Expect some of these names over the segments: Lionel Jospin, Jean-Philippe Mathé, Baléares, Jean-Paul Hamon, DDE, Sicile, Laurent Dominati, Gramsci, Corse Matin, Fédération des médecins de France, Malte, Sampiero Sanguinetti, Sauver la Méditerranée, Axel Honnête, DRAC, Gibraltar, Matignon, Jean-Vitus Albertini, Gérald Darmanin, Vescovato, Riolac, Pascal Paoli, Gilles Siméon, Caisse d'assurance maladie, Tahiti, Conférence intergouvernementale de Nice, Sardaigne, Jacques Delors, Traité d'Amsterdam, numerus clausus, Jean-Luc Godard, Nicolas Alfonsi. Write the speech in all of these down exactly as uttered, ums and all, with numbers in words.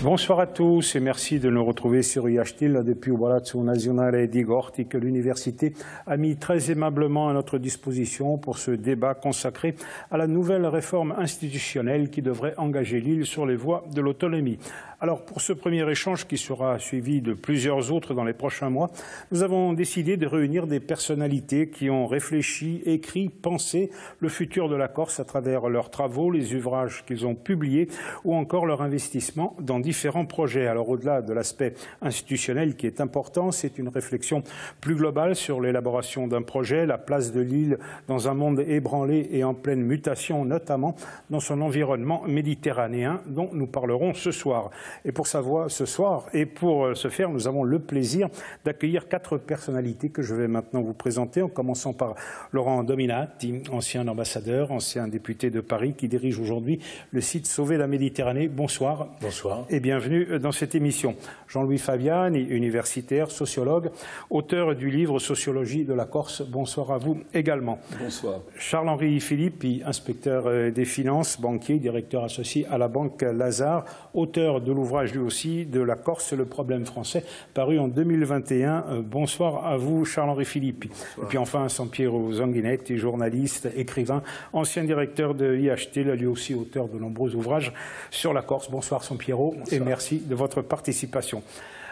Bonsoir à tous et merci de nous retrouver sur I H T depuis le Palazzo Nazionale di Corti que l'université a mis très aimablement à notre disposition pour ce débat consacré à la nouvelle réforme institutionnelle qui devrait engager l'île sur les voies de l'autonomie. Alors pour ce premier échange qui sera suivi de plusieurs autres dans les prochains mois, nous avons décidé de réunir des personnalités qui ont réfléchi, écrit, pensé le futur de la Corse à travers leurs travaux, les ouvrages qu'ils ont publiés ou encore leur investissement dans différents projets. Alors au-delà de l'aspect institutionnel qui est important, c'est une réflexion plus globale sur l'élaboration d'un projet, la place de l'île dans un monde ébranlé et en pleine mutation, notamment dans son environnement méditerranéen dont nous parlerons ce soir. Et pour savoir ce soir, et pour ce faire, nous avons le plaisir d'accueillir quatre personnalités que je vais maintenant vous présenter, en commençant par Laurent Dominati, ancien ambassadeur, ancien député de Paris, qui dirige aujourd'hui le site Sauver la Méditerranée. Bonsoir. Bonsoir. Et bienvenue dans cette émission. Jean-Louis Fabian, universitaire, sociologue, auteur du livre Sociologie de la Corse. Bonsoir à vous également. Bonsoir. Charles-Henri Filippi, inspecteur des finances, banquier, directeur associé à la Banque Lazare, auteur de l'ouvrage lui aussi de la Corse, Le problème français, paru en deux mille vingt et un. Euh, bonsoir à vous, Charles-Henri Filippi. Bonsoir. Et puis enfin, Sampiero Sanguinetti, journaliste, écrivain, ancien directeur de I H T, lui aussi auteur de nombreux ouvrages sur la Corse. Bonsoir, Sampiero, et merci de votre participation.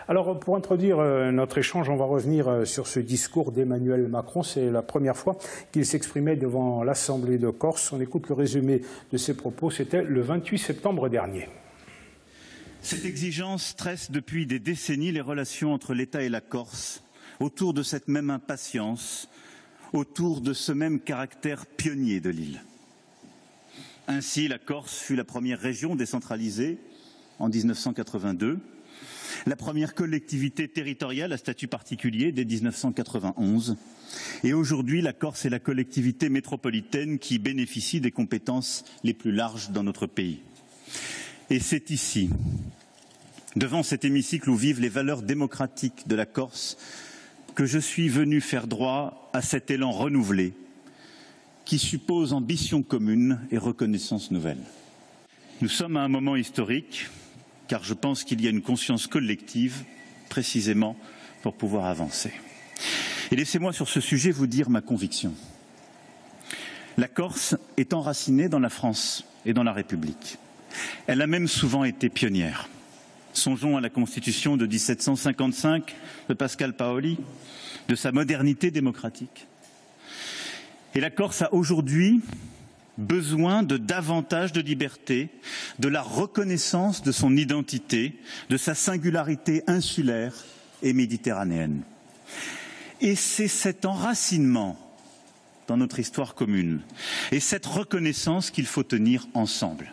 Alors pour introduire notre échange, on va revenir sur ce discours d'Emmanuel Macron. C'est la première fois qu'il s'exprimait devant l'Assemblée de Corse. On écoute le résumé de ses propos. C'était le vingt-huit septembre dernier. Cette exigence stresse depuis des décennies les relations entre l'État et la Corse, autour de cette même impatience, autour de ce même caractère pionnier de l'île. Ainsi, la Corse fut la première région décentralisée en mille neuf cent quatre-vingt-deux, la première collectivité territoriale à statut particulier dès mille neuf cent quatre-vingt-onze, et aujourd'hui la Corse est la collectivité métropolitaine qui bénéficie des compétences les plus larges dans notre pays. Et c'est ici, devant cet hémicycle où vivent les valeurs démocratiques de la Corse, que je suis venu faire droit à cet élan renouvelé qui suppose ambition commune et reconnaissance nouvelle. Nous sommes à un moment historique, car je pense qu'il y a une conscience collective, précisément, pour pouvoir avancer. Et laissez-moi sur ce sujet vous dire ma conviction. La Corse est enracinée dans la France et dans la République. Elle a même souvent été pionnière. Songeons à la Constitution de mille sept cent cinquante-cinq de Pascal Paoli, de sa modernité démocratique. Et la Corse a aujourd'hui besoin de davantage de liberté, de la reconnaissance de son identité, de sa singularité insulaire et méditerranéenne. Et c'est cet enracinement dans notre histoire commune et cette reconnaissance qu'il faut tenir ensemble.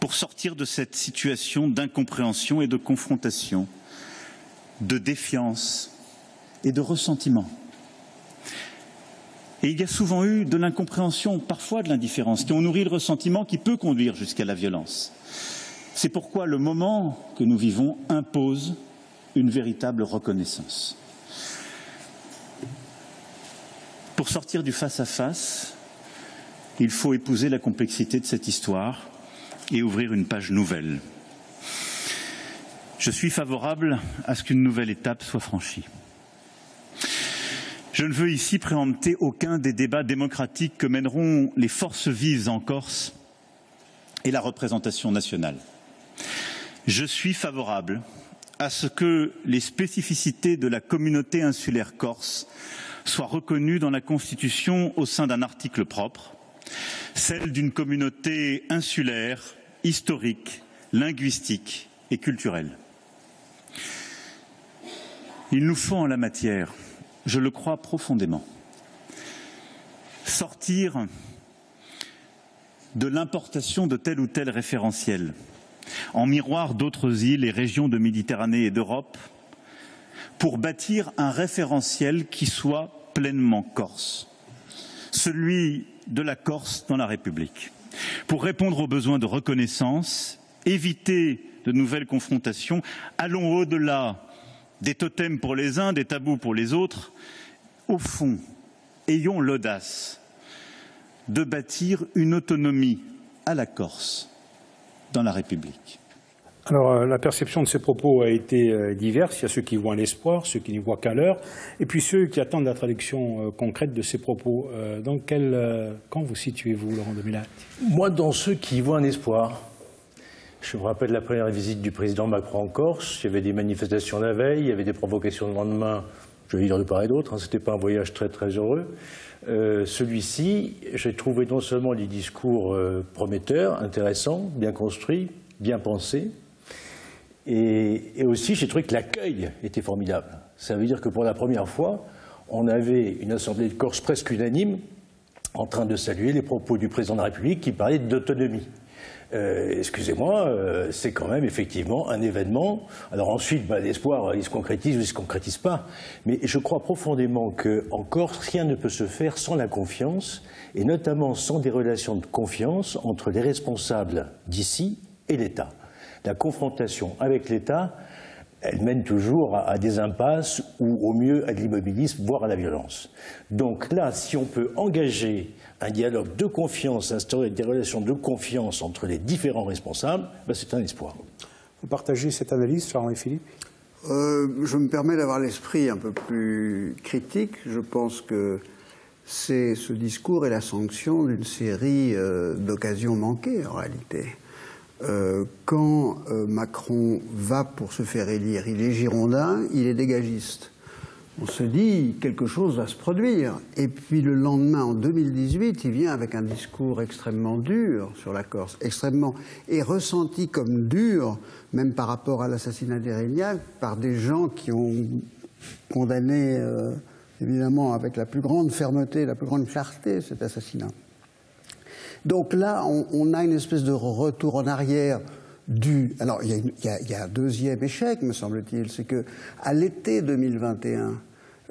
Pour sortir de cette situation d'incompréhension et de confrontation, de défiance et de ressentiment. Et il y a souvent eu de l'incompréhension, parfois de l'indifférence, qui ont nourri le ressentiment qui peut conduire jusqu'à la violence. C'est pourquoi le moment que nous vivons impose une véritable reconnaissance. Pour sortir du face-à-face, il faut épouser la complexité de cette histoire et ouvrir une page nouvelle. Je suis favorable à ce qu'une nouvelle étape soit franchie. Je ne veux ici préempter aucun des débats démocratiques que mèneront les forces vives en Corse et la représentation nationale. Je suis favorable à ce que les spécificités de la communauté insulaire corse soient reconnues dans la Constitution au sein d'un article propre, celle d'une communauté insulaire, historique, linguistique et culturelle. Il nous faut en la matière, je le crois profondément, sortir de l'importation de tel ou tel référentiel, en miroir d'autres îles et régions de Méditerranée et d'Europe, pour bâtir un référentiel qui soit pleinement corse, celui de la Corse dans la République, pour répondre aux besoins de reconnaissance, éviter de nouvelles confrontations. Allons au-delà des totems pour les uns, des tabous pour les autres. Au fond, ayons l'audace de bâtir une autonomie à la Corse dans la République. Alors, la perception de ces propos a été diverse. Il y a ceux qui voient l'espoir, ceux qui n'y voient qu'à l'heure, et puis ceux qui attendent la traduction concrète de ces propos. Dans quel camp vous situez-vous, Laurent Dominati? Moi, dans ceux qui voient un espoir. Je me rappelle la première visite du président Macron en Corse. Il y avait des manifestations la veille, il y avait des provocations le lendemain. Je vais dire de part et d'autre, hein, ce n'était pas un voyage très très heureux. Euh, Celui-ci, j'ai trouvé non seulement des discours euh, prometteurs, intéressants, bien construits, bien pensés, et, et aussi j'ai trouvé que l'accueil était formidable. Ça veut dire que pour la première fois, on avait une assemblée de Corse presque unanime en train de saluer les propos du président de la République qui parlait d'autonomie. Euh, Excusez-moi, euh, c'est quand même effectivement un événement. Alors ensuite, bah, l'espoir, il se concrétise ou il ne se concrétise pas. Mais je crois profondément qu'en Corse, rien ne peut se faire sans la confiance, et notamment sans des relations de confiance entre les responsables d'ici et l'État. La confrontation avec l'État, elle mène toujours à, à des impasses ou au mieux à de l'immobilisme, voire à la violence. Donc là, si on peut engager un dialogue de confiance, instaurer des relations de confiance entre les différents responsables, ben c'est un espoir. Vous partagez cette analyse, Charles-Henri Filippi? euh, Je me permets d'avoir l'esprit un peu plus critique. Je pense que ce discours est la sanction d'une série euh, d'occasions manquées, en réalité. Euh, quand euh, Macron va pour se faire élire, il est girondin, il est dégagiste. On se dit, quelque chose va se produire. Et puis le lendemain, en deux mille dix-huit, il vient avec un discours extrêmement dur sur la Corse, extrêmement, et ressenti comme dur, même par rapport à l'assassinat d'Erignac, par des gens qui ont condamné, euh, évidemment, avec la plus grande fermeté, la plus grande clarté, cet assassinat. Donc là, on, on a une espèce de retour en arrière. Du, alors, il y, y, y a un deuxième échec, me semble-t-il, c'est qu'à l'été deux mille vingt et un,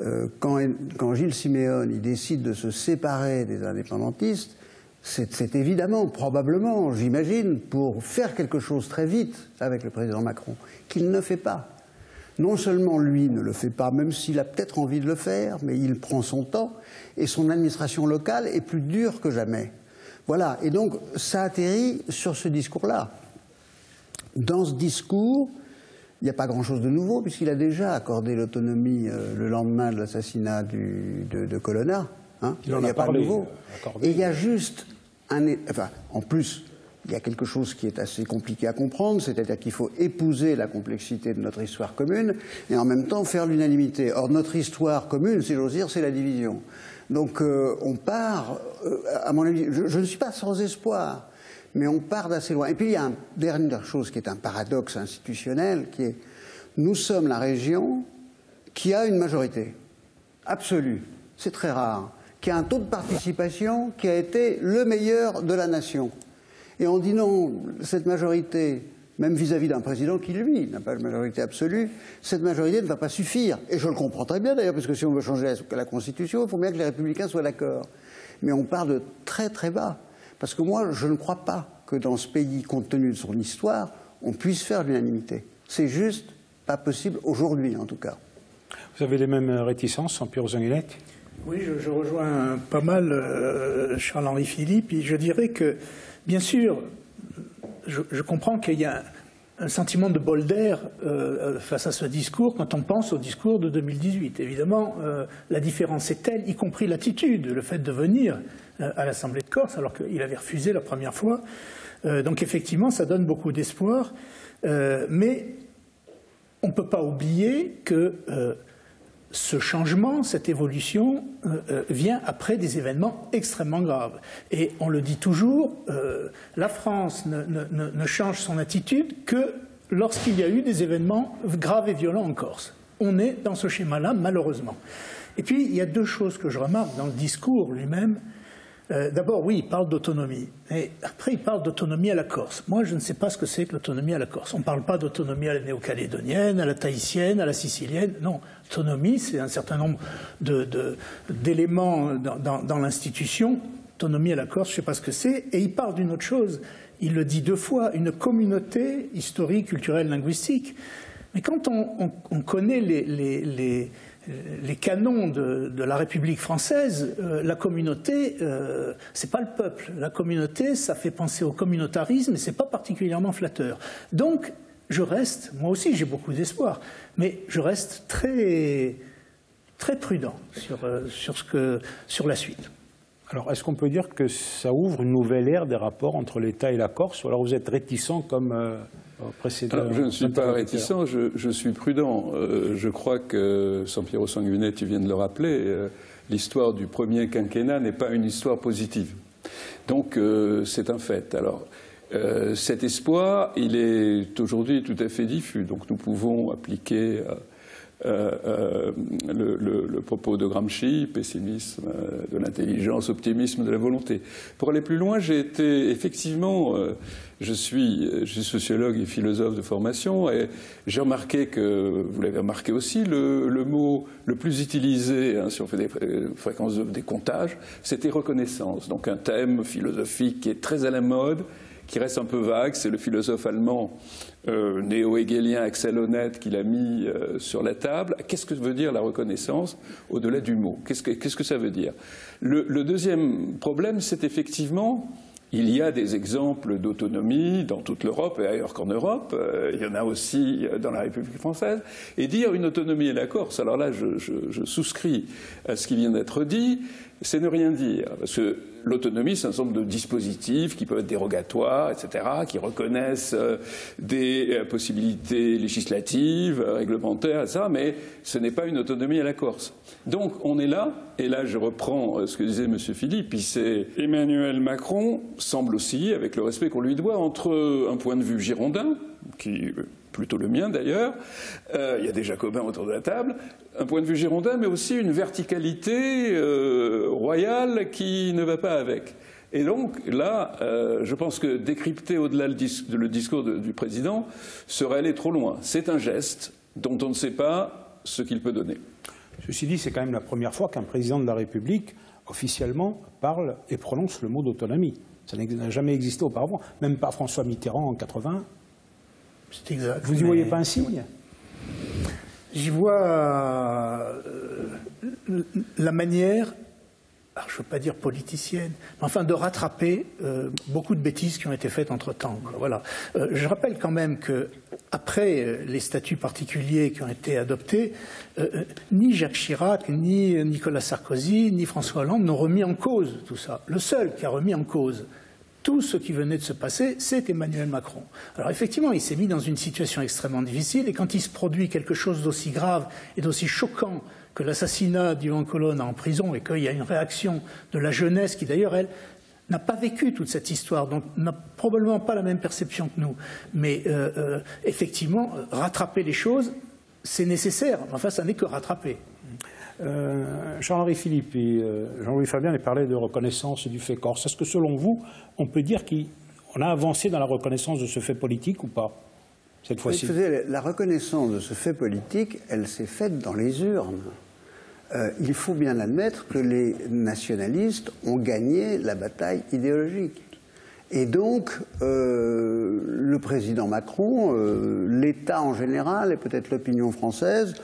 euh, quand, quand Gilles Siméon il décide de se séparer des indépendantistes, c'est évidemment, probablement, j'imagine, pour faire quelque chose très vite avec le président Macron, qu'il ne fait pas. Non seulement lui ne le fait pas, même s'il a peut-être envie de le faire, mais il prend son temps, et son administration locale est plus dure que jamais. Voilà, et donc ça atterrit sur ce discours-là. Dans ce discours, il n'y a pas grand-chose de nouveau, puisqu'il a déjà accordé l'autonomie euh, le lendemain de l'assassinat de, de Colonna. Hein, il n'y a, a pas parlé, de nouveau. Accordé. Et il y a juste un... Enfin, en plus, il y a quelque chose qui est assez compliqué à comprendre, c'est-à-dire qu'il faut épouser la complexité de notre histoire commune et en même temps faire l'unanimité. Or, notre histoire commune, si j'ose dire, c'est la division. Donc, euh, on part, euh, à mon avis, je, je ne suis pas sans espoir. Mais on part d'assez loin. Et puis il y a une dernière chose qui est un paradoxe institutionnel, qui est nous sommes la région qui a une majorité absolue, c'est très rare, qui a un taux de participation qui a été le meilleur de la nation. Et on dit non, cette majorité, même vis-à-vis d'un président qui, lui, n'a pas de majorité absolue, cette majorité ne va pas suffire. Et je le comprends très bien d'ailleurs, parce que si on veut changer la Constitution, il faut bien que les Républicains soient d'accord. Mais on part de très très bas. Parce que moi, je ne crois pas que dans ce pays, compte tenu de son histoire, on puisse faire l'unanimité. C'est juste pas possible aujourd'hui, en tout cas. Vous avez les mêmes réticences, Sampiero Sanguinetti? Oui, je, je rejoins pas mal euh, Charles-Henri Filippi. Je dirais que, bien sûr, je, je comprends qu'il y a un, un sentiment de bol d'air euh, face à ce discours quand on pense au discours de deux mille dix-huit. Évidemment, euh, la différence est telle, y compris l'attitude, le fait de venir à l'Assemblée de Corse, alors qu'il avait refusé la première fois. Euh, donc effectivement, ça donne beaucoup d'espoir. Euh, mais on ne peut pas oublier que euh, ce changement, cette évolution, euh, vient après des événements extrêmement graves. Et on le dit toujours, euh, la France ne, ne, ne change son attitude que lorsqu'il y a eu des événements graves et violents en Corse. On est dans ce schéma-là, malheureusement. Et puis, il y a deux choses que je remarque dans le discours lui-même. Euh, D'abord, oui, il parle d'autonomie. Et après, il parle d'autonomie à la Corse. Moi, je ne sais pas ce que c'est que l'autonomie à la Corse. On ne parle pas d'autonomie à la néo-calédonienne, à la tahitienne, à la sicilienne. Non, autonomie, c'est un certain nombre d'éléments de, de, dans, dans, dans l'institution autonomie à la Corse, je ne sais pas ce que c'est, et il parle d'une autre chose. Il le dit deux fois, une communauté historique, culturelle, linguistique. Mais quand on, on, on connaît les, les, les, les canons de, de la République française, euh, la communauté, euh, c'est pas le peuple. La communauté, ça fait penser au communautarisme et c'est pas particulièrement flatteur. Donc, je reste, moi aussi j'ai beaucoup d'espoir, mais je reste très, très prudent sur, euh, sur, ce que, sur la suite. Alors, est-ce qu'on peut dire que ça ouvre une nouvelle ère des rapports entre l'État et la Corse, ou alors vous êtes réticent comme euh, précédent? Alors, je ne suis pas réticent, je, je suis prudent. Euh, je crois que, Sampiero Sanguinetti, tu viens de le rappeler, euh, l'histoire du premier quinquennat n'est pas une histoire positive. Donc, euh, c'est un fait. Alors, euh, cet espoir, il est aujourd'hui tout à fait diffus. Donc, nous pouvons appliquer... Euh, Euh, euh, le, le, le propos de Gramsci, pessimisme euh, de l'intelligence, optimisme de la volonté. Pour aller plus loin, j'ai été effectivement, euh, je, suis, je suis sociologue et philosophe de formation, et j'ai remarqué que, vous l'avez remarqué aussi, le, le mot le plus utilisé, hein, si on fait des fréquences de décomptage, c'était reconnaissance. Donc un thème philosophique qui est très à la mode, qui reste un peu vague, c'est le philosophe allemand euh, néo-hegelien Axel Honnête qui l'a mis euh, sur la table. Qu'est-ce que veut dire la reconnaissance au-delà du mot? Qu'est-ce que, qu'est-ce que ça veut dire? Le, le deuxième problème, c'est effectivement, il y a des exemples d'autonomie dans toute l'Europe et ailleurs qu'en Europe, euh, il y en a aussi dans la République française, et dire une autonomie et la Corse, alors là je, je, je souscris à ce qui vient d'être dit, c'est ne rien dire, parce que l'autonomie, c'est un ensemble de dispositifs qui peuvent être dérogatoires, et cetera, qui reconnaissent des possibilités législatives, réglementaires, et cetera, mais ce n'est pas une autonomie à la Corse. Donc on est là, et là je reprends ce que disait M. Filippi, c'est Emmanuel Macron semble osciller, avec le respect qu'on lui doit, entre un point de vue girondin, qui... plutôt le mien d'ailleurs, euh, il y a des Jacobins autour de la table, un point de vue girondin, mais aussi une verticalité euh, royale qui ne va pas avec. Et donc là, euh, je pense que décrypter au-delà le, dis le discours de, du président serait aller trop loin. C'est un geste dont on ne sait pas ce qu'il peut donner. Ceci dit, c'est quand même la première fois qu'un président de la République officiellement parle et prononce le mot d'autonomie. Ça n'a jamais existé auparavant, même pas François Mitterrand en quatre-vingt. C'est exact. Vous n'y voyez pas un signe? J'y vois euh, la manière, alors je ne veux pas dire politicienne, mais enfin de rattraper euh, beaucoup de bêtises qui ont été faites entre-temps. Voilà. Euh, je rappelle quand même qu'après euh, les statuts particuliers qui ont été adoptés, euh, ni Jacques Chirac, ni Nicolas Sarkozy, ni François Hollande n'ont remis en cause tout ça. Le seul qui a remis en cause tout ce qui venait de se passer, c'est Emmanuel Macron. Alors effectivement, il s'est mis dans une situation extrêmement difficile, et quand il se produit quelque chose d'aussi grave et d'aussi choquant que l'assassinat d'Yvan Colonna en prison, et qu'il y a une réaction de la jeunesse qui d'ailleurs, elle, n'a pas vécu toute cette histoire, donc n'a probablement pas la même perception que nous. Mais euh, euh, effectivement, rattraper les choses, c'est nécessaire. Enfin, ça n'est que rattraper. Euh, Charles-Henri Filippi et euh, Jean-Louis Fabian les parlaient de reconnaissance du fait corse. Est-ce que selon vous, on peut dire qu'on a avancé dans la reconnaissance de ce fait politique ou pas, cette fois-ci? La reconnaissance de ce fait politique, elle s'est faite dans les urnes. Euh, il faut bien admettre que les nationalistes ont gagné la bataille idéologique. Et donc, euh, le président Macron, euh, l'État en général et peut-être l'opinion française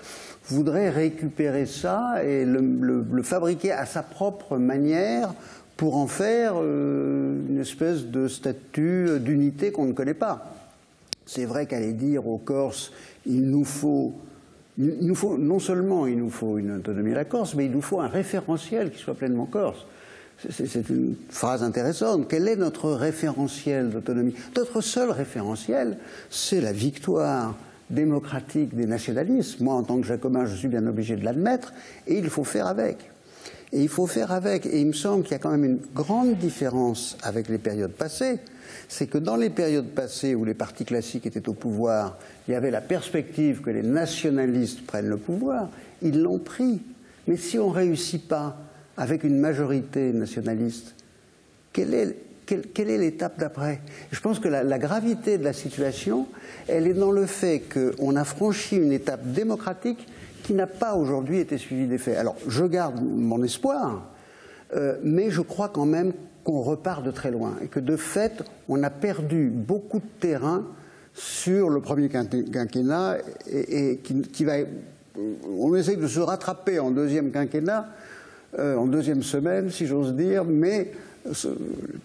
voudrait récupérer ça et le, le, le fabriquer à sa propre manière pour en faire euh, une espèce de statut d'unité qu'on ne connaît pas. C'est vrai qu'aller dire aux Corses, il nous faut, il nous faut, non seulement il nous faut une autonomie de la Corse, mais il nous faut un référentiel qui soit pleinement corse. C'est une phrase intéressante. Quel est notre référentiel d'autonomie? Notre seul référentiel, c'est la victoire démocratique des nationalistes. Moi, en tant que jacobin, je suis bien obligé de l'admettre, et il faut faire avec. Et il faut faire avec. Et il me semble qu'il y a quand même une grande différence avec les périodes passées, c'est que dans les périodes passées où les partis classiques étaient au pouvoir, il y avait la perspective que les nationalistes prennent le pouvoir. Ils l'ont pris. Mais si on ne réussit pas avec une majorité nationaliste, quelle est... Quelle, quelle est l'étape d'après? Je pense que la, la gravité de la situation, elle est dans le fait qu'on a franchi une étape démocratique qui n'a pas aujourd'hui été suivie des faits. Alors, je garde mon espoir, euh, mais je crois quand même qu'on repart de très loin et que de fait, on a perdu beaucoup de terrain sur le premier quinquennat et, et qui, qui va... On essaie de se rattraper en deuxième quinquennat, euh, en deuxième semaine, si j'ose dire, mais... Le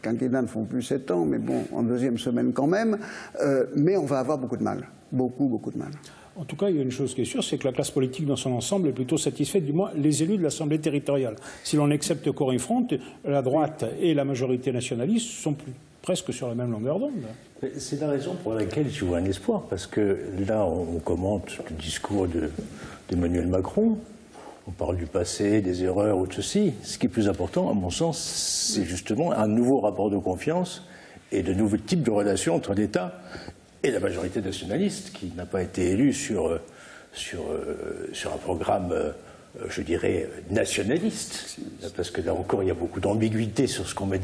quinquennat ne font plus sept ans, mais bon, en deuxième semaine quand même. Euh, mais on va avoir beaucoup de mal. Beaucoup, beaucoup de mal. En tout cas, il y a une chose qui est sûre, c'est que la classe politique dans son ensemble est plutôt satisfaite, du moins les élus de l'Assemblée territoriale. Si l'on accepte Corinne-Front, la droite et la majorité nationaliste sont plus, presque sur la même longueur d'onde. C'est la raison pour laquelle je vois un espoir, parce que là, on commente le discours de, d'Emmanuel Macron. On parle du passé, des erreurs ou de ceci. Ce qui est plus important, à mon sens, c'est justement un nouveau rapport de confiance et de nouveaux types de relations entre l'État et la majorité nationaliste qui n'a pas été élue sur, sur, sur un programme, je dirais, nationaliste. Parce que là encore, il y a beaucoup d'ambiguïté sur ce qu'on met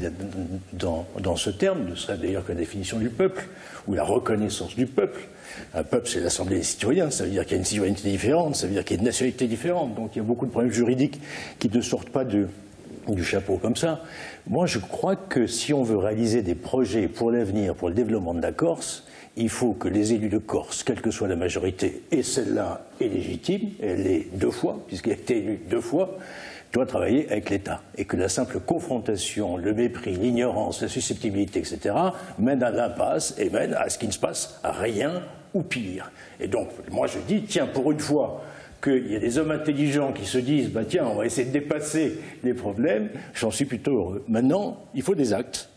dans, dans ce terme, ne serait d'ailleurs que la définition du peuple ou la reconnaissance du peuple. Un peuple, c'est l'Assemblée des citoyens, ça veut dire qu'il y a une citoyenneté différente, ça veut dire qu'il y a une nationalité différente, donc il y a beaucoup de problèmes juridiques qui ne sortent pas de, du chapeau comme ça. Moi, je crois que si on veut réaliser des projets pour l'avenir, pour le développement de la Corse, il faut que les élus de Corse, quelle que soit la majorité, et celle-là est légitime, elle l'est deux fois, puisqu'elle a été élue deux fois, doit travailler avec l'État, et que la simple confrontation, le mépris, l'ignorance, la susceptibilité, et cetera, mène à l'impasse et mène à ce qui ne se passe à rien ou pire. Et donc, moi je dis, tiens, pour une fois qu'il y a des hommes intelligents qui se disent, bah tiens, on va essayer de dépasser les problèmes, j'en suis plutôt heureux. Maintenant, il faut des actes.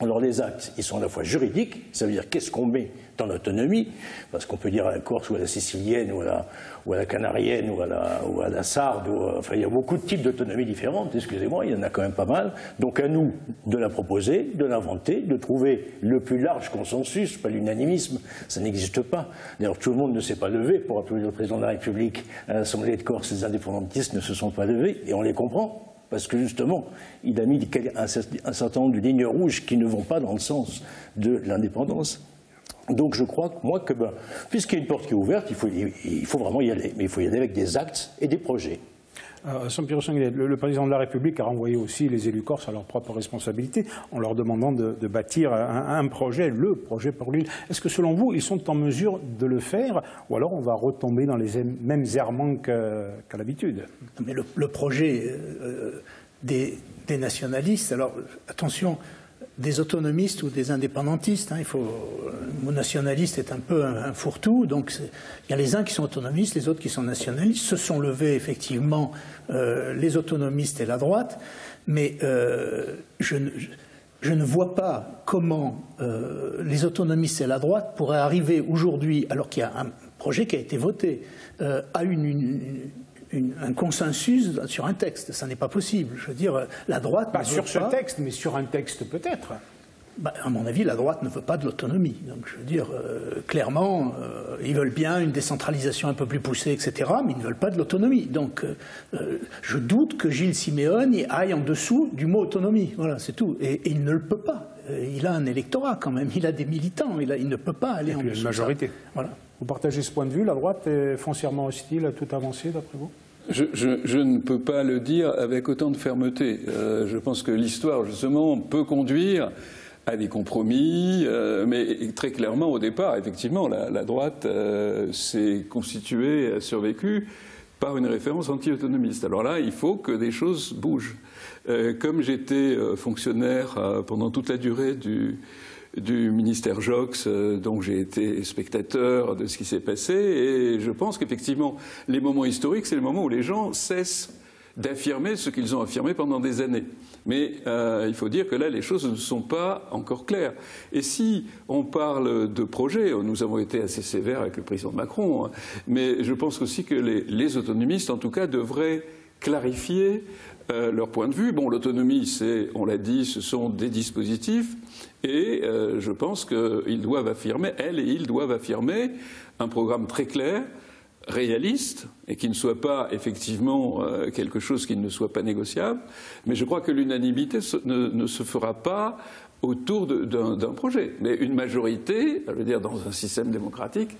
Alors les actes, ils sont à la fois juridiques, ça veut dire qu'est-ce qu'on met dans l'autonomie, parce qu'on peut dire à la Corse ou à la Sicilienne ou à la, ou à la Canarienne ou à la, ou à la Sarde, ou à, enfin il y a beaucoup de types d'autonomie différentes, excusez-moi, il y en a quand même pas mal, donc à nous de la proposer, de l'inventer, de trouver le plus large consensus, pas l'unanimisme, ça n'existe pas. D'ailleurs tout le monde ne s'est pas levé pour appeler le président de la République à l'Assemblée de Corse, les indépendantistes ne se sont pas levés et on les comprend. Parce que justement, il a mis un certain nombre de lignes rouges qui ne vont pas dans le sens de l'indépendance. Donc je crois, moi, que ben, puisqu'il y a une porte qui est ouverte, il faut, il faut vraiment y aller. Mais il faut y aller avec des actes et des projets. – Sampiero Sanguinetti, le président de la République a renvoyé aussi les élus corses à leur propre responsabilité en leur demandant de, de bâtir un, un projet, le projet pour l'île. Est-ce que selon vous, ils sont en mesure de le faire ou alors on va retomber dans les mêmes errements qu'à qu'à l'habitude ?– Mais le, le projet euh, des, des nationalistes, alors attention, des autonomistes ou des indépendantistes, hein, il faut, le mot nationaliste est un peu un, un fourre-tout, donc il y a les uns qui sont autonomistes, les autres qui sont nationalistes, se sont levés effectivement euh, les autonomistes et la droite, mais euh, je, ne, je ne vois pas comment euh, les autonomistes et la droite pourraient arriver aujourd'hui, alors qu'il y a un projet qui a été voté, euh, à une... une, une Une, un consensus sur un texte, ça n'est pas possible. Je veux dire, la droite... Pas sur ce texte, mais sur un texte peut-être. Bah, à mon avis, la droite ne veut pas de l'autonomie. Donc, je veux dire, euh, clairement, euh, ils veulent bien une décentralisation un peu plus poussée, et cetera, mais ils ne veulent pas de l'autonomie. Donc, euh, je doute que Gilles Siméon aille en dessous du mot autonomie. Voilà, c'est tout. Et, et il ne le peut pas. Il a un électorat, quand même. Il a des militants. Il, a, il ne peut pas aller en dessous. – Une majorité. – Voilà. Vous partagez ce point de vue? La droite est foncièrement hostile à toute avancée, d'après vous? je, je, je ne peux pas le dire avec autant de fermeté. Euh, je pense que l'histoire, justement, peut conduire à des compromis, euh, mais très clairement, au départ, effectivement, la, la droite euh, s'est constituée, a survécu par une référence anti-autonomiste. Alors là, il faut que des choses bougent. Euh, comme j'étais euh, fonctionnaire euh, pendant toute la durée du... du ministère Joxe, euh, donc j'ai été spectateur de ce qui s'est passé, et je pense qu'effectivement, les moments historiques, c'est le moment où les gens cessent d'affirmer ce qu'ils ont affirmé pendant des années. Mais euh, il faut dire que là, les choses ne sont pas encore claires. Et si on parle de projet, nous avons été assez sévères avec le président Macron, hein, mais je pense aussi que les, les autonomistes, en tout cas, devraient clarifier euh, leur point de vue. Bon, l'autonomie, c'est, on l'a dit, ce sont des dispositifs, et euh, je pense qu'ils doivent affirmer, elles et ils doivent affirmer un programme très clair, réaliste, et qui ne soit pas effectivement euh, quelque chose qui ne soit pas négociable. Mais je crois que l'unanimité ne, ne se fera pas autour d'un projet. Mais une majorité, je veux dire, dans un système démocratique,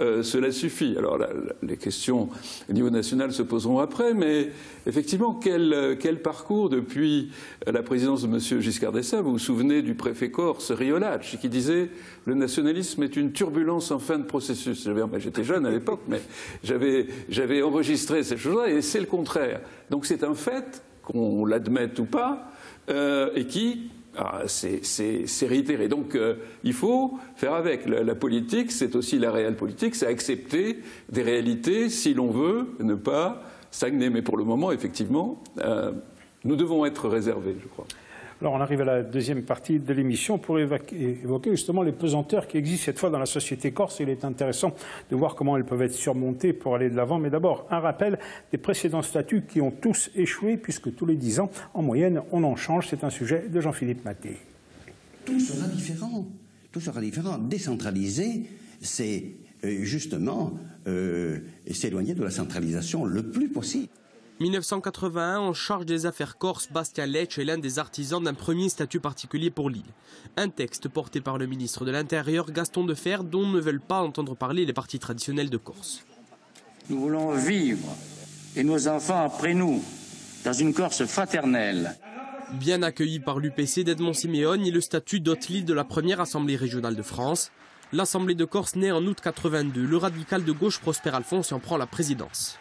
euh, cela suffit. Alors, la, la, les questions au niveau national se poseront après, mais effectivement, quel, quel parcours depuis la présidence de M. Giscard d'Estaing? Vous vous souvenez du préfet corse, Riolac, qui disait « Le nationalisme est une turbulence en fin de processus ». J'étais jeune à l'époque, mais j'avais enregistré ces choses-là, et c'est le contraire. Donc c'est un fait, qu'on l'admette ou pas, euh, et qui... Ah, c'est réitéré. Donc euh, il faut faire avec. La, la politique, c'est aussi la réelle politique, c'est accepter des réalités si l'on veut ne pas stagner. Mais pour le moment, effectivement, euh, nous devons être réservés, je crois. Alors on arrive à la deuxième partie de l'émission pour évoquer justement les pesanteurs qui existent cette fois dans la société corse. Il est intéressant de voir comment elles peuvent être surmontées pour aller de l'avant. Mais d'abord, un rappel des précédents statuts qui ont tous échoué puisque tous les dix ans, en moyenne, on en change. C'est un sujet de Jean-Philippe Mathé. Tout sera différent. Tout sera différent. Décentraliser, c'est justement euh, s'éloigner de la centralisation le plus possible. mille neuf cent quatre-vingt-un, en charge des affaires corses, Bastien Lecce est l'un des artisans d'un premier statut particulier pour l'île. Un texte porté par le ministre de l'Intérieur, Gaston Deferre, dont ne veulent pas entendre parler les partis traditionnels de Corse. Nous voulons vivre, et nos enfants après nous, dans une Corse fraternelle. Bien accueilli par l'U P C d'Edmond Siméon, et le statut dote l'île de la première Assemblée régionale de France. L'Assemblée de Corse naît en août quatre-vingt-deux. Le radical de gauche Prosper Alphonse en prend la présidence.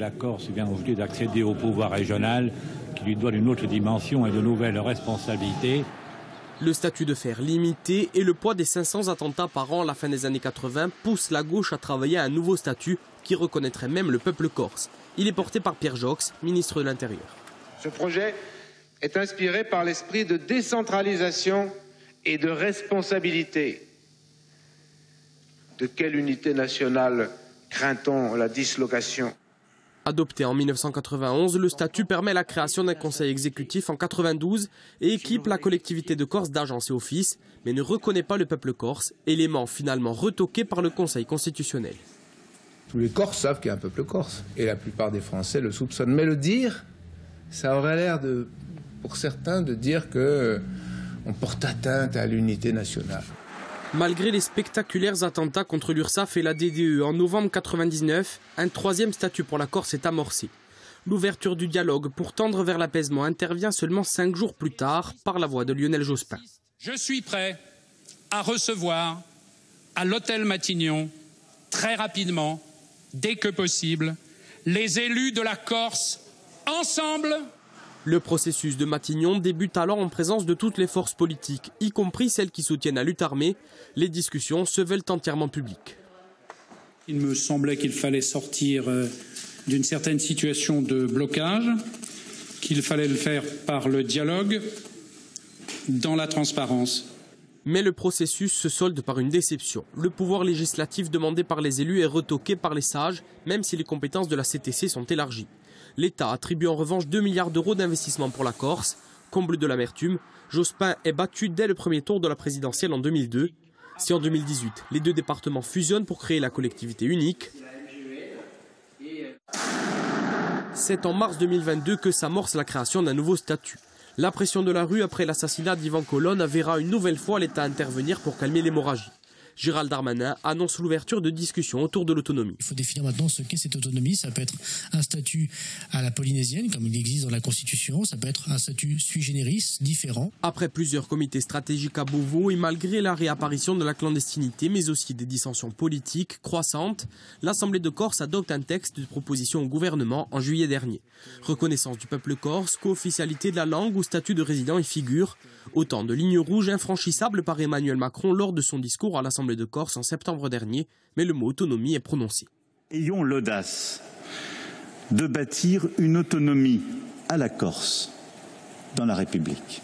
La Corse vient aujourd'hui d'accéder au pouvoir régional qui lui donne une autre dimension et de nouvelles responsabilités. Le statut de fer limité et le poids des cinq cents attentats par an à la fin des années quatre-vingt poussent la gauche à travailler à un nouveau statut qui reconnaîtrait même le peuple corse. Il est porté par Pierre Joxe, ministre de l'Intérieur. Ce projet est inspiré par l'esprit de décentralisation et de responsabilité. De quelle unité nationale craint-on la dislocation ? Adopté en mille neuf cent quatre-vingt-onze, le statut permet la création d'un conseil exécutif en mille neuf cent quatre-vingt-douze et équipe la collectivité de Corse d'agences et offices, mais ne reconnaît pas le peuple corse, élément finalement retoqué par le Conseil constitutionnel. Tous les Corses savent qu'il y a un peuple corse, et la plupart des Français le soupçonnent. Mais le dire, ça aurait l'air, pour certains, de dire qu'on porte atteinte à l'unité nationale. Malgré les spectaculaires attentats contre l'URSSAF et la D D E en novembre mille neuf cent quatre-vingt-dix-neuf, un troisième statut pour la Corse est amorcé. L'ouverture du dialogue pour tendre vers l'apaisement intervient seulement cinq jours plus tard par la voix de Lionel Jospin. Je suis prêt à recevoir à l'hôtel Matignon, très rapidement, dès que possible, les élus de la Corse, ensemble. Le processus de Matignon débute alors en présence de toutes les forces politiques, y compris celles qui soutiennent la lutte armée. Les discussions se veulent entièrement publiques. Il me semblait qu'il fallait sortir d'une certaine situation de blocage, qu'il fallait le faire par le dialogue, dans la transparence. Mais le processus se solde par une déception. Le pouvoir législatif demandé par les élus est retoqué par les sages, même si les compétences de la C T C sont élargies. L'État attribue en revanche deux milliards d'euros d'investissement pour la Corse. Comble de l'amertume, Jospin est battu dès le premier tour de la présidentielle en deux mille deux. Si en deux mille dix-huit, les deux départements fusionnent pour créer la collectivité unique, c'est en mars deux mille vingt-deux que s'amorce la création d'un nouveau statut. La pression de la rue après l'assassinat d'Yvan Colonna verra une nouvelle fois l'État intervenir pour calmer l'hémorragie. Gérald Darmanin annonce l'ouverture de discussions autour de l'autonomie. Il faut définir maintenant ce qu'est cette autonomie. Ça peut être un statut à la polynésienne, comme il existe dans la Constitution. Ça peut être un statut sui generis, différent. Après plusieurs comités stratégiques à Beauvau et malgré la réapparition de la clandestinité, mais aussi des dissensions politiques croissantes, l'Assemblée de Corse adopte un texte de proposition au gouvernement en juillet dernier. Reconnaissance du peuple corse, co-officialité de la langue ou statut de résident y figure. Autant de lignes rouges infranchissables par Emmanuel Macron lors de son discours à l'Assemblée de Corse en septembre dernier, mais le mot autonomie est prononcé. Ayons l'audace de bâtir une autonomie à la Corse dans la République.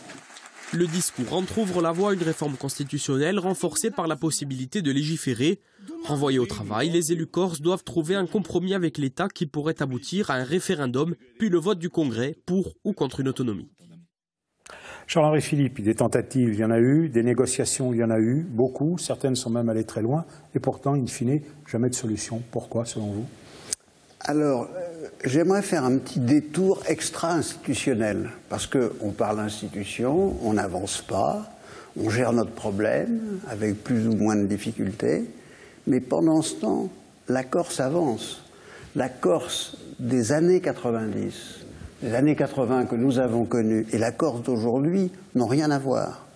Le discours entrouvre la voie à une réforme constitutionnelle renforcée par la possibilité de légiférer. Renvoyés au travail, les élus corses doivent trouver un compromis avec l'État qui pourrait aboutir à un référendum, puis le vote du Congrès pour ou contre une autonomie. Charles-Henri Filippi, des tentatives, il y en a eu, des négociations, il y en a eu, beaucoup, certaines sont même allées très loin, et pourtant, in fine, jamais de solution. Pourquoi, selon vous? Alors, j'aimerais faire un petit détour extra-institutionnel, parce qu'on parle d'institution, on n'avance pas, on gère notre problème avec plus ou moins de difficultés, mais pendant ce temps, la Corse avance. La Corse des années quatre-vingt-dix, des années quatre-vingts que nous avons connues, et la Corse d'aujourd'hui n'ont rien à voir.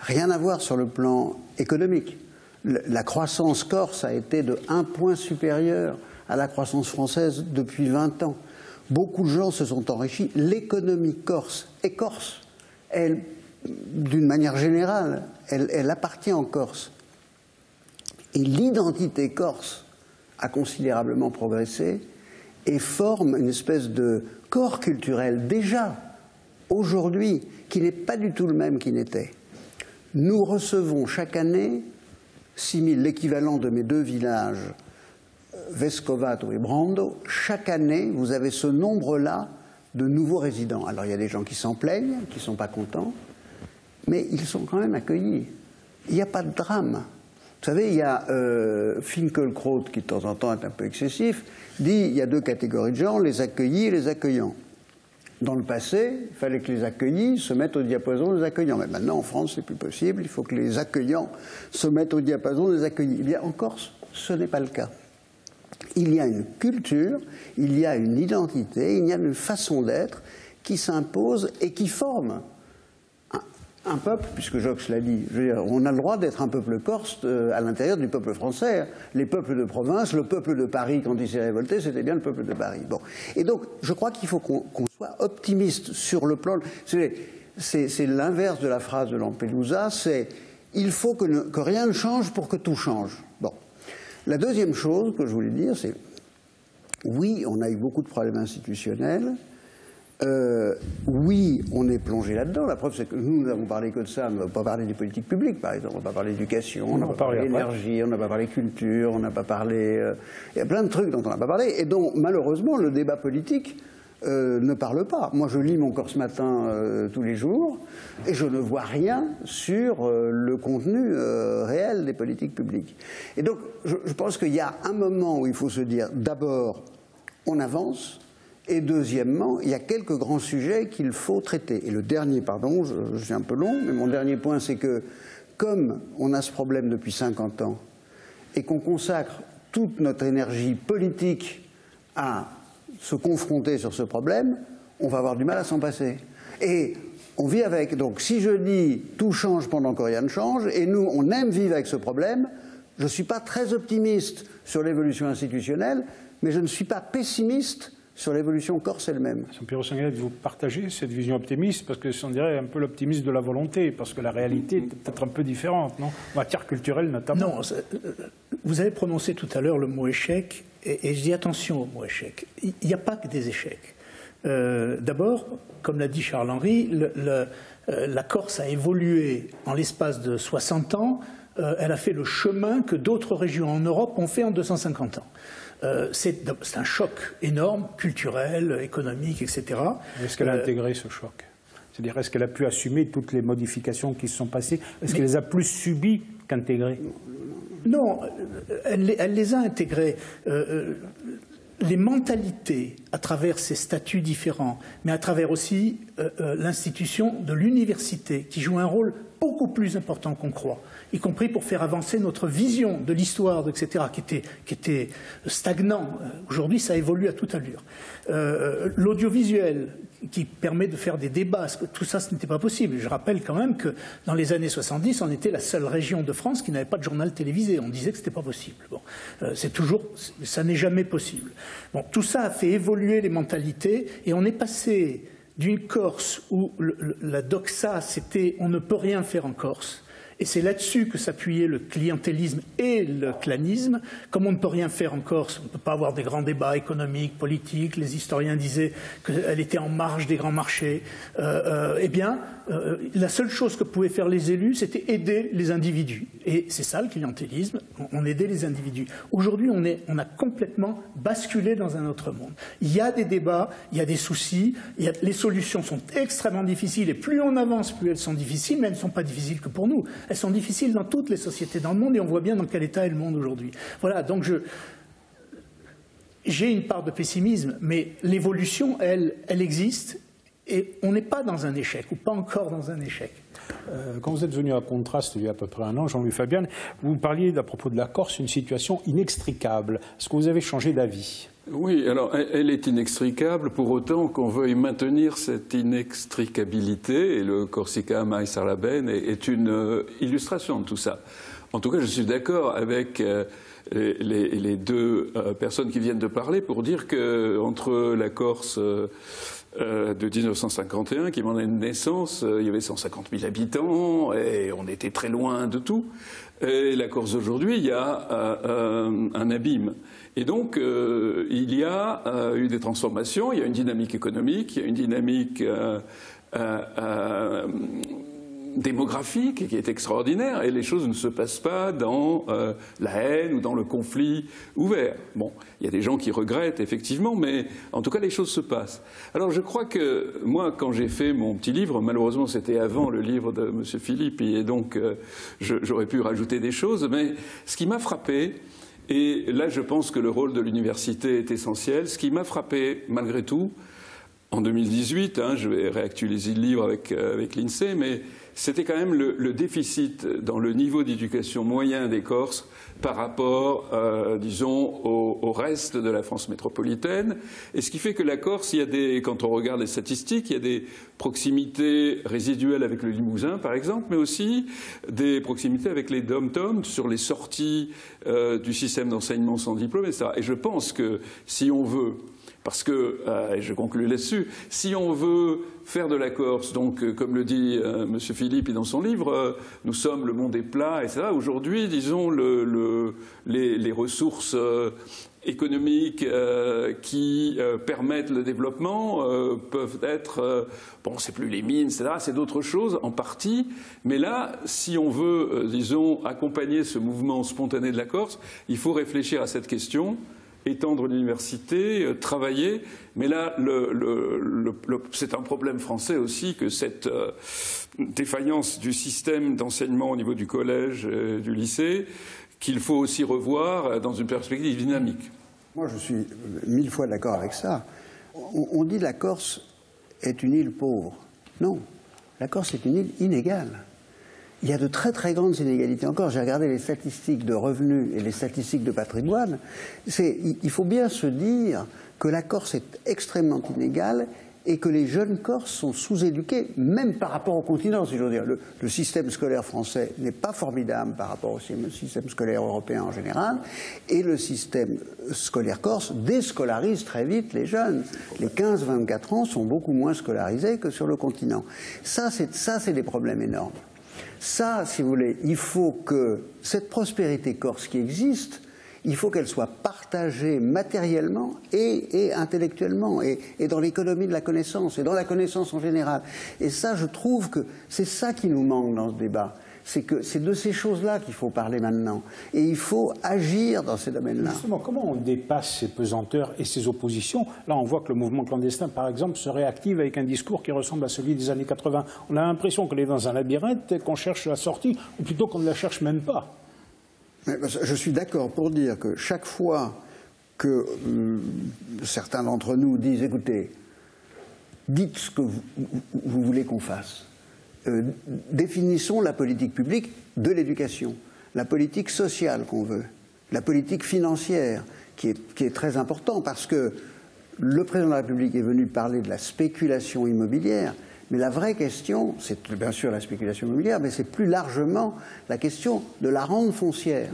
Rien à voir sur le plan économique. La croissance corse a été de un point supérieure à la croissance française depuis vingt ans. Beaucoup de gens se sont enrichis. L'économie corse est corse. Elle, d'une manière générale, elle, elle appartient en Corse. Et l'identité corse a considérablement progressé et forme une espèce de corps culturel déjà, aujourd'hui, qui n'est pas du tout le même qu'il n'était. Nous recevons chaque année six mille, l'équivalent de mes deux villages, Vescovato et Brando. Chaque année, vous avez ce nombre-là de nouveaux résidents. Alors il y a des gens qui s'en plaignent, qui ne sont pas contents, mais ils sont quand même accueillis. Il n'y a pas de drame. Vous savez, il y a euh, Finkielkraut, qui de temps en temps est un peu excessif, dit il y a deux catégories de gens, les accueillis et les accueillants. Dans le passé, il fallait que les accueillis se mettent au diapason des accueillants. Mais maintenant, en France, c'est plus possible, il faut que les accueillants se mettent au diapason des accueillis. Eh bien, en Corse, ce n'est pas le cas. Il y a une culture, il y a une identité, il y a une façon d'être qui s'impose et qui forme. Un peuple, puisque Joxe l'a dit, je veux dire, on a le droit d'être un peuple corse à l'intérieur du peuple français. Les peuples de province, le peuple de Paris, quand il s'est révolté, c'était bien le peuple de Paris. Bon. Et donc, je crois qu'il faut qu'on qu'on soit optimiste sur le plan... C'est l'inverse de la phrase de Lampedusa, c'est « il faut que, ne, que rien ne change pour que tout change ». Bon. La deuxième chose que je voulais dire, c'est « oui, on a eu beaucoup de problèmes institutionnels ». Euh, oui, on est plongé là-dedans. La preuve, c'est que nous, nous n'avons parlé que de ça. On n'a pas parlé des politiques publiques, par exemple. On n'a pas parlé d'éducation, on n'a pas parlé d'énergie, on n'a pas parlé culture, on n'a pas parlé... Euh... Il y a plein de trucs dont on n'a pas parlé et dont, malheureusement, le débat politique euh, ne parle pas. Moi, je lis mon Corse Matin euh, tous les jours et je ne vois rien sur euh, le contenu euh, réel des politiques publiques. Et donc, je, je pense qu'il y a un moment où il faut se dire, d'abord, on avance. Et deuxièmement, il y a quelques grands sujets qu'il faut traiter. Et le dernier, pardon, je, je suis un peu long, mais mon dernier point, c'est que comme on a ce problème depuis cinquante ans et qu'on consacre toute notre énergie politique à se confronter sur ce problème, on va avoir du mal à s'en passer. Et on vit avec. Donc si je dis « tout change pendant que rien ne change » et nous, on aime vivre avec ce problème, je ne suis pas très optimiste sur l'évolution institutionnelle, mais je ne suis pas pessimiste sur l'évolution corse elle-même. Sampiero Sanguinetti, vous partagez cette vision optimiste, parce que on dirait un peu l'optimisme de la volonté, parce que la réalité est peut-être un peu différente, non? En matière culturelle notamment. Non, vous avez prononcé tout à l'heure le mot échec, et, et je dis attention au mot échec. Il n'y a pas que des échecs. Euh, D'abord, comme l'a dit Charles-Henri, euh, la Corse a évolué en l'espace de soixante ans, euh, elle a fait le chemin que d'autres régions en Europe ont fait en deux cent cinquante ans. Euh, c'est un choc énorme, culturel, économique, et cetera. Est-ce qu'elle a euh, intégré ce choc? C'est-à-dire, est-ce qu'elle a pu assumer toutes les modifications qui se sont passées? Est-ce qu'elle les a plus subies qu'intégrées? Non, elle, elle les a intégrées. Euh, les mentalités, à travers ces statuts différents, mais à travers aussi euh, l'institution de l'université, qui joue un rôle beaucoup plus important qu'on croit, y compris pour faire avancer notre vision de l'histoire, et cetera, qui était, qui était stagnant. Aujourd'hui, ça évolue à toute allure. Euh, L'audiovisuel, qui permet de faire des débats, tout ça, ce n'était pas possible. Je rappelle quand même que dans les années soixante-dix, on était la seule région de France qui n'avait pas de journal télévisé. On disait que ce n'était pas possible. Bon, euh, c'est toujours, ça n'est jamais possible. Bon, tout ça a fait évoluer les mentalités et on est passé d'une Corse où le, le, la doxa, c'était « on ne peut rien faire en Corse ». Et c'est là-dessus que s'appuyait le clientélisme et le clanisme. Comme on ne peut rien faire en Corse, on ne peut pas avoir des grands débats économiques, politiques. Les historiens disaient qu'elle était en marge des grands marchés. Euh, euh, eh bien, euh, la seule chose que pouvaient faire les élus, c'était aider les individus. Et c'est ça le clientélisme, on aidait les individus. Aujourd'hui, on, on a complètement basculé dans un autre monde. Il y a des débats, il y a des soucis, il y a, les solutions sont extrêmement difficiles. Et plus on avance, plus elles sont difficiles, mais elles ne sont pas difficiles que pour nous. Elles sont difficiles dans toutes les sociétés dans le monde et on voit bien dans quel état est le monde aujourd'hui. Voilà, donc je... j'ai une part de pessimisme, mais l'évolution, elle, elle existe, et on n'est pas dans un échec, ou pas encore dans un échec. – Quand vous êtes venu à Contraste il y a à peu près un an, Jean-Louis Fabian, vous parliez à propos de la Corse, une situation inextricable. Est-ce que vous avez changé d'avis ?– Oui, alors elle est inextricable pour autant qu'on veuille maintenir cette inextricabilité, et le Corsica Mai Sarabène est une illustration de tout ça. En tout cas, je suis d'accord avec les, les, les deux personnes qui viennent de parler pour dire qu'entre la Corse… Euh, de mille neuf cent cinquante et un, qui m'en est une naissance, euh, il y avait cent cinquante mille habitants et on était très loin de tout. Et la Corse d'aujourd'hui, il y a euh, un abîme. Et donc, euh, il y a euh, eu des transformations, il y a une dynamique économique, il y a une dynamique euh, euh, euh, démographique qui est extraordinaire et les choses ne se passent pas dans euh, la haine ou dans le conflit ouvert. Bon, il y a des gens qui regrettent effectivement, mais en tout cas les choses se passent. Alors je crois que moi quand j'ai fait mon petit livre, malheureusement c'était avant le livre de M. Philippe et donc euh, j'aurais pu rajouter des choses, mais ce qui m'a frappé, et là je pense que le rôle de l'université est essentiel, ce qui m'a frappé malgré tout, en deux mille dix-huit, hein, je vais réactualiser le livre avec, euh, avec l'INSEE, mais c'était quand même le, le déficit dans le niveau d'éducation moyen des Corses par rapport, euh, disons, au, au reste de la France métropolitaine. Et ce qui fait que la Corse, il y a des, quand on regarde les statistiques, il y a des proximités résiduelles avec le Limousin, par exemple, mais aussi des proximités avec les dom-toms sur les sorties euh, du système d'enseignement sans diplôme, et cetera. Et je pense que si on veut... Parce que, euh, et je conclue là-dessus, si on veut faire de la Corse, donc euh, comme le dit euh, M. Philippe dans son livre, euh, nous sommes le monde est plat, et cetera. Aujourd'hui, disons, le, le, les, les ressources euh, économiques euh, qui euh, permettent le développement euh, peuvent être, euh, bon, c'est plus les mines, et cetera, c'est d'autres choses en partie. Mais là, si on veut, euh, disons, accompagner ce mouvement spontané de la Corse, il faut réfléchir à cette question. Étendre l'université, euh, travailler, mais là, le, le, le, le, c'est un problème français aussi que cette euh, défaillance du système d'enseignement au niveau du collège, euh, du lycée, qu'il faut aussi revoir euh, dans une perspective dynamique. Moi, je suis mille fois d'accord avec ça. On, on dit la Corse est une île pauvre. Non, la Corse est une île inégale. Il y a de très très grandes inégalités encore. J'ai regardé les statistiques de revenus et les statistiques de patrimoine. Il faut bien se dire que la Corse est extrêmement inégale et que les jeunes Corses sont sous-éduqués, même par rapport au continent, si j'ose dire. Le, le système scolaire français n'est pas formidable par rapport au système scolaire européen en général, et le système scolaire corse déscolarise très vite les jeunes. Les quinze vingt-quatre ans sont beaucoup moins scolarisés que sur le continent. Ça, c'est des problèmes énormes. Ça, si vous voulez, il faut que cette prospérité corse qui existe, il faut qu'elle soit partagée matériellement et, et intellectuellement, et, et dans l'économie de la connaissance, et dans la connaissance en général. Et ça, je trouve que c'est ça qui nous manque dans ce débat. C'est que c'est de ces choses-là qu'il faut parler maintenant. Et il faut agir dans ces domaines-là. Justement, comment on dépasse ces pesanteurs et ces oppositions? Là, on voit que le mouvement clandestin, par exemple, se réactive avec un discours qui ressemble à celui des années quatre-vingt. On a l'impression qu'on est dans un labyrinthe et qu'on cherche la sortie, ou plutôt qu'on ne la cherche même pas. Mais je suis d'accord pour dire que chaque fois que euh, certains d'entre nous disent « Écoutez, dites ce que vous, vous voulez qu'on fasse ». Euh, définissons la politique publique de l'éducation, la politique sociale qu'on veut, la politique financière, qui est, qui est très important parce que le président de la République est venu parler de la spéculation immobilière, mais la vraie question, c'est bien sûr la spéculation immobilière, mais c'est plus largement la question de la rente foncière.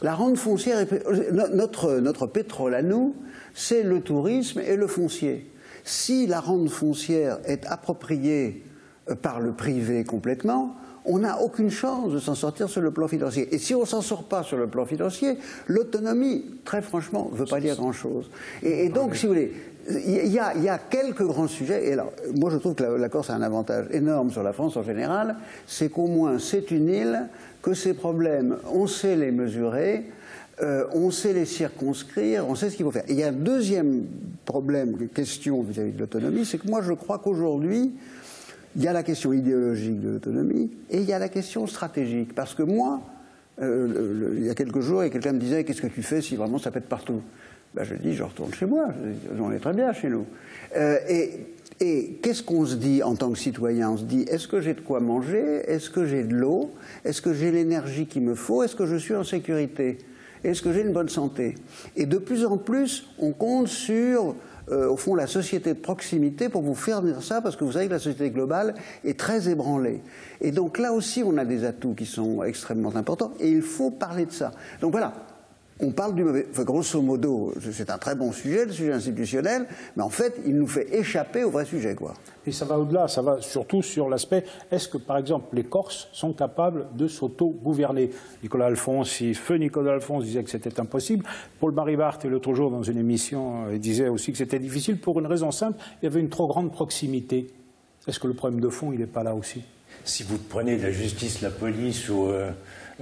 La rente foncière, est, notre, notre pétrole à nous, c'est le tourisme et le foncier. Si la rente foncière est appropriée par le privé complètement, on n'a aucune chance de s'en sortir sur le plan financier. Et si on ne s'en sort pas sur le plan financier, l'autonomie, très franchement, ne veut pas dire grand-chose. Et, et donc, si vous voulez, il y, y a quelques grands sujets. Et alors, moi, je trouve que la, la Corse a un avantage énorme sur la France en général, c'est qu'au moins, c'est une île, que ces problèmes, on sait les mesurer, euh, on sait les circonscrire, on sait ce qu'il faut faire. Il y a un deuxième problème, question vis-à-vis de l'autonomie, c'est que moi, je crois qu'aujourd'hui, il y a la question idéologique de l'autonomie et il y a la question stratégique. Parce que moi, euh, le, le, il y a quelques jours, quelqu'un me disait « Qu'est-ce que tu fais si vraiment ça pète partout ?» ben je dis, je retourne chez moi, on est très bien chez nous. Euh, et et qu'est-ce qu'on se dit en tant que citoyen? On se dit, est-ce que j'ai de quoi manger? Est-ce que j'ai de l'eau? Est-ce que j'ai l'énergie qu'il me faut? Est-ce que je suis en sécurité? Est-ce que j'ai une bonne santé? Et de plus en plus, on compte sur, euh, au fond, la société de proximité pour vous faire dire ça, parce que vous savez que la société globale est très ébranlée. Et donc là aussi, on a des atouts qui sont extrêmement importants, et il faut parler de ça. Donc voilà. On parle du mauvais... Enfin, grosso modo, c'est un très bon sujet, le sujet institutionnel, mais en fait, il nous fait échapper au vrai sujet, quoi. Et ça va au-delà, ça va surtout sur l'aspect, est-ce que, par exemple, les Corses sont capables de s'auto-gouverner? Nicolas Alfonsi, feu Nicolas Alfonsi disait que c'était impossible. Paul Baribart, l'autre jour, dans une émission, il disait aussi que c'était difficile pour une raison simple, il y avait une trop grande proximité. Est-ce que le problème de fond, il n'est pas là aussi? Si vous prenez la justice, la police ou... Euh...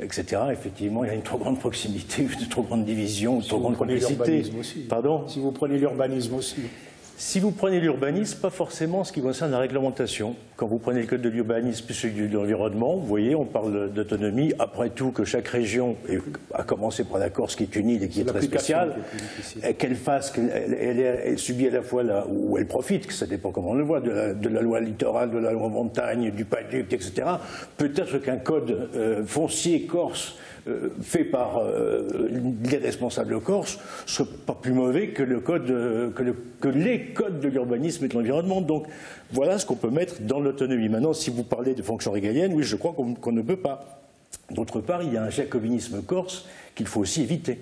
et cetera. Effectivement, il y a une trop grande proximité, une trop grande division, une trop grande complicité. Pardon ? Si vous prenez l'urbanisme aussi. Si vous prenez l'urbanisme, pas forcément ce qui concerne la réglementation. Quand vous prenez le code de l'urbanisme et celui de l'environnement, vous voyez, on parle d'autonomie. Après tout, que chaque région, à commencer par la Corse qui est une île et qui est très spéciale, qu'elle fasse, qu'elle elle, elle subit à la fois, la, ou elle profite, que ça dépend comment on le voit, de la, de la loi littorale, de la loi montagne, du paduc, et cetera. Peut-être qu'un code euh, foncier corse Euh, fait par euh, les responsables corses, ce n'est pas plus mauvais que, le code, euh, que, le, que les codes de l'urbanisme et de l'environnement. Donc voilà ce qu'on peut mettre dans l'autonomie. Maintenant, si vous parlez de fonction régalienne, oui, je crois qu'on qu'on ne peut pas. D'autre part, il y a un jacobinisme corse qu'il faut aussi éviter.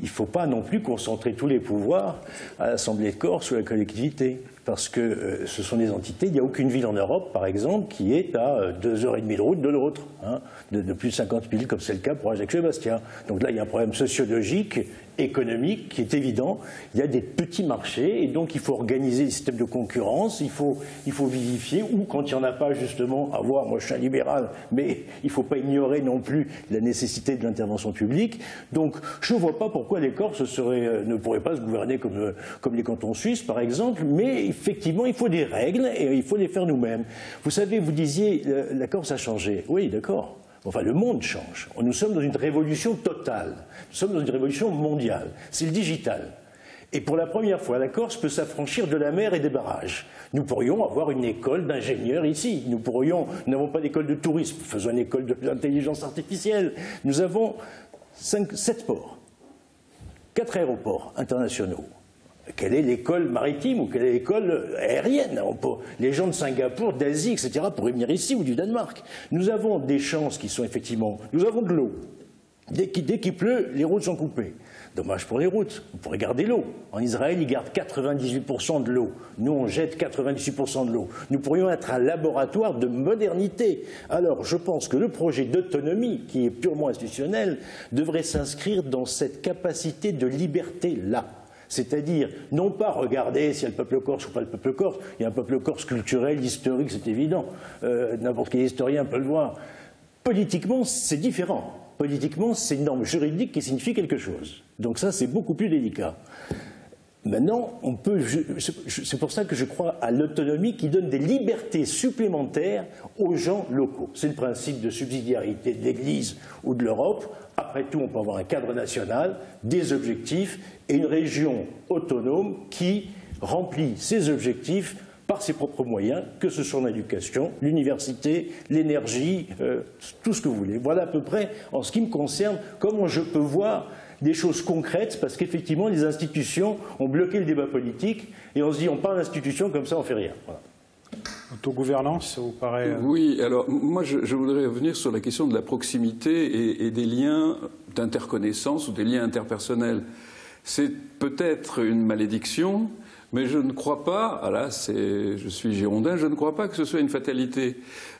Il ne faut pas non plus concentrer tous les pouvoirs à l'Assemblée de Corse ou à la collectivité, parce que euh, ce sont des entités. Il n'y a aucune ville en Europe, par exemple, qui est à euh, deux heures et demie de route de l'autre, hein, de, de plus de cinquante villes, comme c'est le cas pour Ajaccio et Bastia. Donc là, il y a un problème sociologique, économique, qui est évident. Il y a des petits marchés, et donc il faut organiser des systèmes de concurrence, il faut, il faut vivifier, ou quand il n'y en a pas, justement, avoir, moi je suis un libéral, mais il ne faut pas ignorer non plus la nécessité de l'intervention publique. Donc je ne vois pas pourquoi les Corses seraient, ne pourraient pas se gouverner comme, comme les cantons suisses, par exemple, mais il effectivement, il faut des règles et il faut les faire nous-mêmes. Vous savez, vous disiez, la Corse a changé. Oui, d'accord. Enfin, le monde change. Nous sommes dans une révolution totale. Nous sommes dans une révolution mondiale. C'est le digital. Et pour la première fois, la Corse peut s'affranchir de la mer et des barrages. Nous pourrions avoir une école d'ingénieurs ici. Nous pourrions, nous n'avons pas d'école de tourisme. Faisons une école d'intelligence artificielle. Nous avons cinq, sept ports, quatre aéroports internationaux. Quelle est l'école maritime ou quelle est l'école aérienne? Les gens de Singapour, d'Asie, et cetera pourraient venir ici ou du Danemark. Nous avons des chances qui sont effectivement... Nous avons de l'eau. Dès qu'il pleut, les routes sont coupées. Dommage pour les routes. On pourrait garder l'eau. En Israël, ils gardent quatre-vingt-dix-huit pour cent de l'eau. Nous, on jette quatre-vingt-dix-huit pour cent de l'eau. Nous pourrions être un laboratoire de modernité. Alors, je pense que le projet d'autonomie, qui est purement institutionnel, devrait s'inscrire dans cette capacité de liberté-là. C'est-à-dire, non pas regarder s'il y a le peuple corse ou pas le peuple corse, il y a un peuple corse culturel, historique, c'est évident, euh, n'importe quel historien peut le voir. Politiquement, c'est différent. Politiquement, c'est une norme juridique qui signifie quelque chose. Donc ça, c'est beaucoup plus délicat. Maintenant, on peut. C'est pour ça que je crois à l'autonomie qui donne des libertés supplémentaires aux gens locaux. C'est le principe de subsidiarité de l'Église ou de l'Europe. Après tout, on peut avoir un cadre national, des objectifs et une région autonome qui remplit ses objectifs par ses propres moyens, que ce soit en éducation, l'université, l'énergie, euh, tout ce que vous voulez. Voilà à peu près, en ce qui me concerne, comment je peux voir des choses concrètes, parce qu'effectivement, les institutions ont bloqué le débat politique, et on se dit, on parle d'institutions, comme ça, on ne fait rien. Voilà. Autogouvernance, ça vous paraît... Oui, alors, moi, je, je voudrais revenir sur la question de la proximité et, et des liens d'interconnaissance ou des liens interpersonnels. C'est peut-être une malédiction, mais je ne crois pas, ah là, je suis girondin, je ne crois pas que ce soit une fatalité.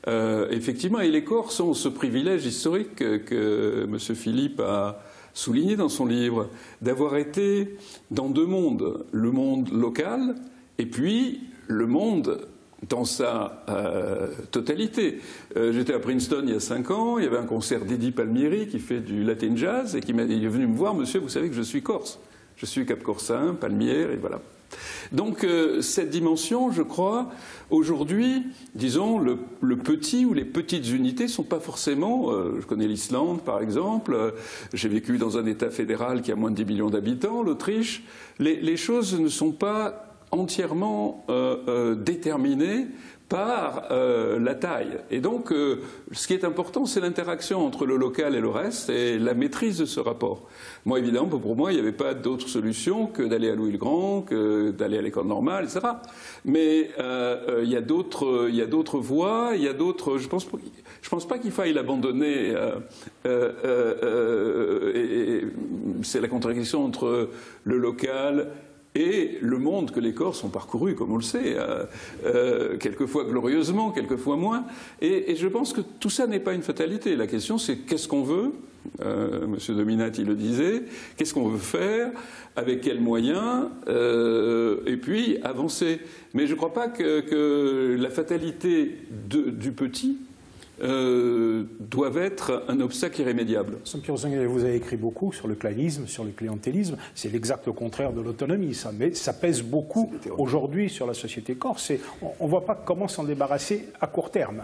Euh, effectivement, et les Corses ont ce privilège historique que, que M. Philippe a... souligné dans son livre, d'avoir été dans deux mondes, le monde local et puis le monde dans sa euh, totalité. Euh, J'étais à Princeton il y a cinq ans, il y avait un concert d'Eddie Palmieri qui fait du latin jazz et qui il est venu me voir, monsieur, vous savez que je suis corse, je suis cap-corsin, palmière, et voilà. Donc euh, cette dimension, je crois, aujourd'hui, disons, le, le petit ou les petites unités ne sont pas forcément, euh, je connais l'Islande par exemple, euh, j'ai vécu dans un État fédéral qui a moins de dix millions d'habitants, l'Autriche, les, les choses ne sont pas entièrement euh, euh, déterminées par euh, la taille. Et donc, euh, ce qui est important, c'est l'interaction entre le local et le reste et la maîtrise de ce rapport. Moi, évidemment, pour moi, il n'y avait pas d'autre solution que d'aller à Louis-le-Grand, que d'aller à l'école normale, et cetera. Mais euh, il y a d'autres voies, il y a d'autres... Je ne pense, je pense pas qu'il faille l'abandonner. Euh, euh, euh, c'est la contradiction entre le local... et le monde que les Corses ont parcouru, comme on le sait, euh, euh, quelquefois glorieusement, quelquefois moins. Et, et je pense que tout ça n'est pas une fatalité. La question, c'est qu'est-ce qu'on veut ? Euh, Monsieur Dominati le disait. Qu'est-ce qu'on veut faire ? Avec quels moyens ? euh, Et puis, avancer. Mais je ne crois pas que, que la fatalité de, du petit... Euh, doivent être un obstacle irrémédiable. Sampiero Sanguinetti, vous avez écrit beaucoup sur le clanisme, sur le clientélisme. C'est l'exact contraire de l'autonomie. Ça, mais ça pèse beaucoup aujourd'hui sur la société corse. Et on ne voit pas comment s'en débarrasser à court terme.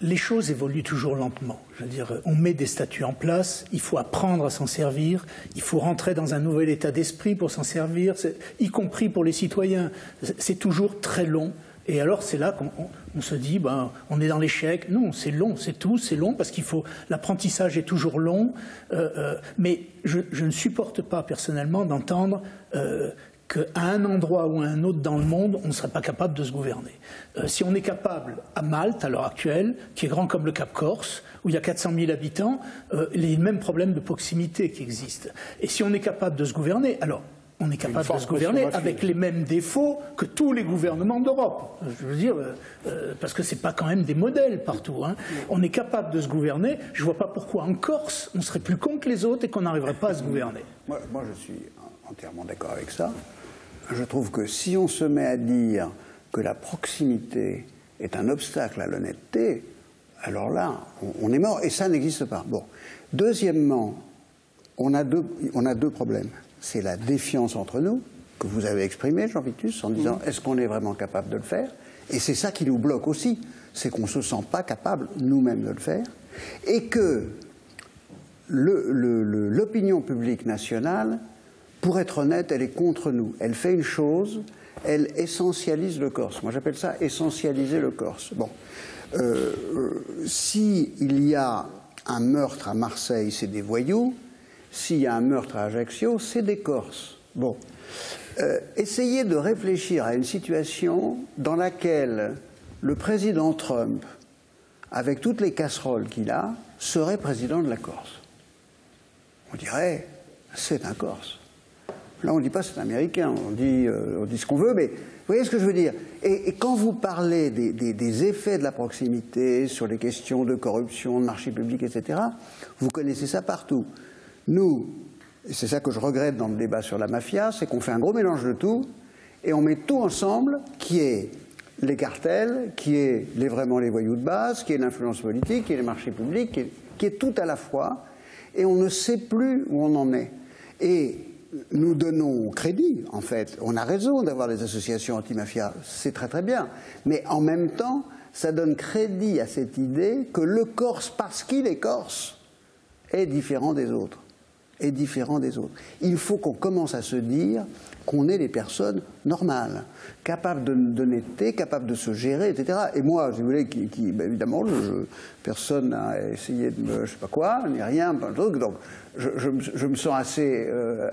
Les choses évoluent toujours lentement. Je veux dire, on met des statuts en place, il faut apprendre à s'en servir, il faut rentrer dans un nouvel état d'esprit pour s'en servir, y compris pour les citoyens. C'est toujours très long. Et alors, c'est là qu'on on se dit, ben, on est dans l'échec. Non, c'est long, c'est tout, c'est long, parce qu'il faut... L'apprentissage est toujours long. Euh, euh, mais je, je ne supporte pas, personnellement, d'entendre euh, qu'à un endroit ou à un autre dans le monde, on ne serait pas capable de se gouverner. Euh, si on est capable, à Malte, à l'heure actuelle, qui est grand comme le Cap Corse, où il y a quatre cent mille habitants, euh, les mêmes problèmes de proximité qui existent. Et si on est capable de se gouverner, alors... On est capable de se gouverner avec les mêmes défauts que tous les gouvernements d'Europe. Je veux dire, euh, parce que ce n'est pas quand même des modèles partout. Hein. On est capable de se gouverner. Je ne vois pas pourquoi en Corse, on serait plus con que les autres et qu'on n'arriverait pas à se gouverner. Moi, moi je suis entièrement d'accord avec ça. Je trouve que si on se met à dire que la proximité est un obstacle à l'honnêteté, alors là, on, on est mort. Et ça n'existe pas. Bon. Deuxièmement, on a deux, on a deux problèmes. C'est la défiance entre nous, que vous avez exprimée, Jean Vitus, en disant mmh. « est-ce qu'on est vraiment capable de le faire ?» Et c'est ça qui nous bloque aussi, c'est qu'on ne se sent pas capable nous-mêmes de le faire, et que l'opinion publique nationale, pour être honnête, elle est contre nous. Elle fait une chose, elle essentialise le Corse. Moi j'appelle ça « essentialiser le Corse ». Bon, euh, euh, s'il y a un meurtre à Marseille, c'est des voyous. S'il y a un meurtre à Ajaccio, c'est des Corses. Bon. Euh, essayez de réfléchir à une situation dans laquelle le président Trump, avec toutes les casseroles qu'il a, serait président de la Corse. On dirait, c'est un Corse. Là, on ne dit pas c'est américain, on dit, euh, on dit ce qu'on veut, mais vous voyez ce que je veux dire. Et, et quand vous parlez des, des, des effets de la proximité sur les questions de corruption, de marché public, et cetera, vous connaissez ça partout. Nous, c'est ça que je regrette dans le débat sur la mafia, c'est qu'on fait un gros mélange de tout et on met tout ensemble, qui est les cartels, qui est les, vraiment les voyous de base, qui est l'influence politique, qui est les marchés publics, qui est, qui est tout à la fois, et on ne sait plus où on en est. Et nous donnons crédit, en fait. On a raison d'avoir des associations anti-mafia, c'est très très bien, mais en même temps, ça donne crédit à cette idée que le Corse, parce qu'il est Corse, est différent des autres. est différent des autres. Il faut qu'on commence à se dire qu'on est des personnes normales, capables d'honnêteté, capables de se gérer, et cetera. Et moi, si vous voulez, qui, qui ben évidemment, je, je, personne n'a essayé de me, je sais pas quoi, ni rien, plein de trucs, donc je, je, je me sens assez euh,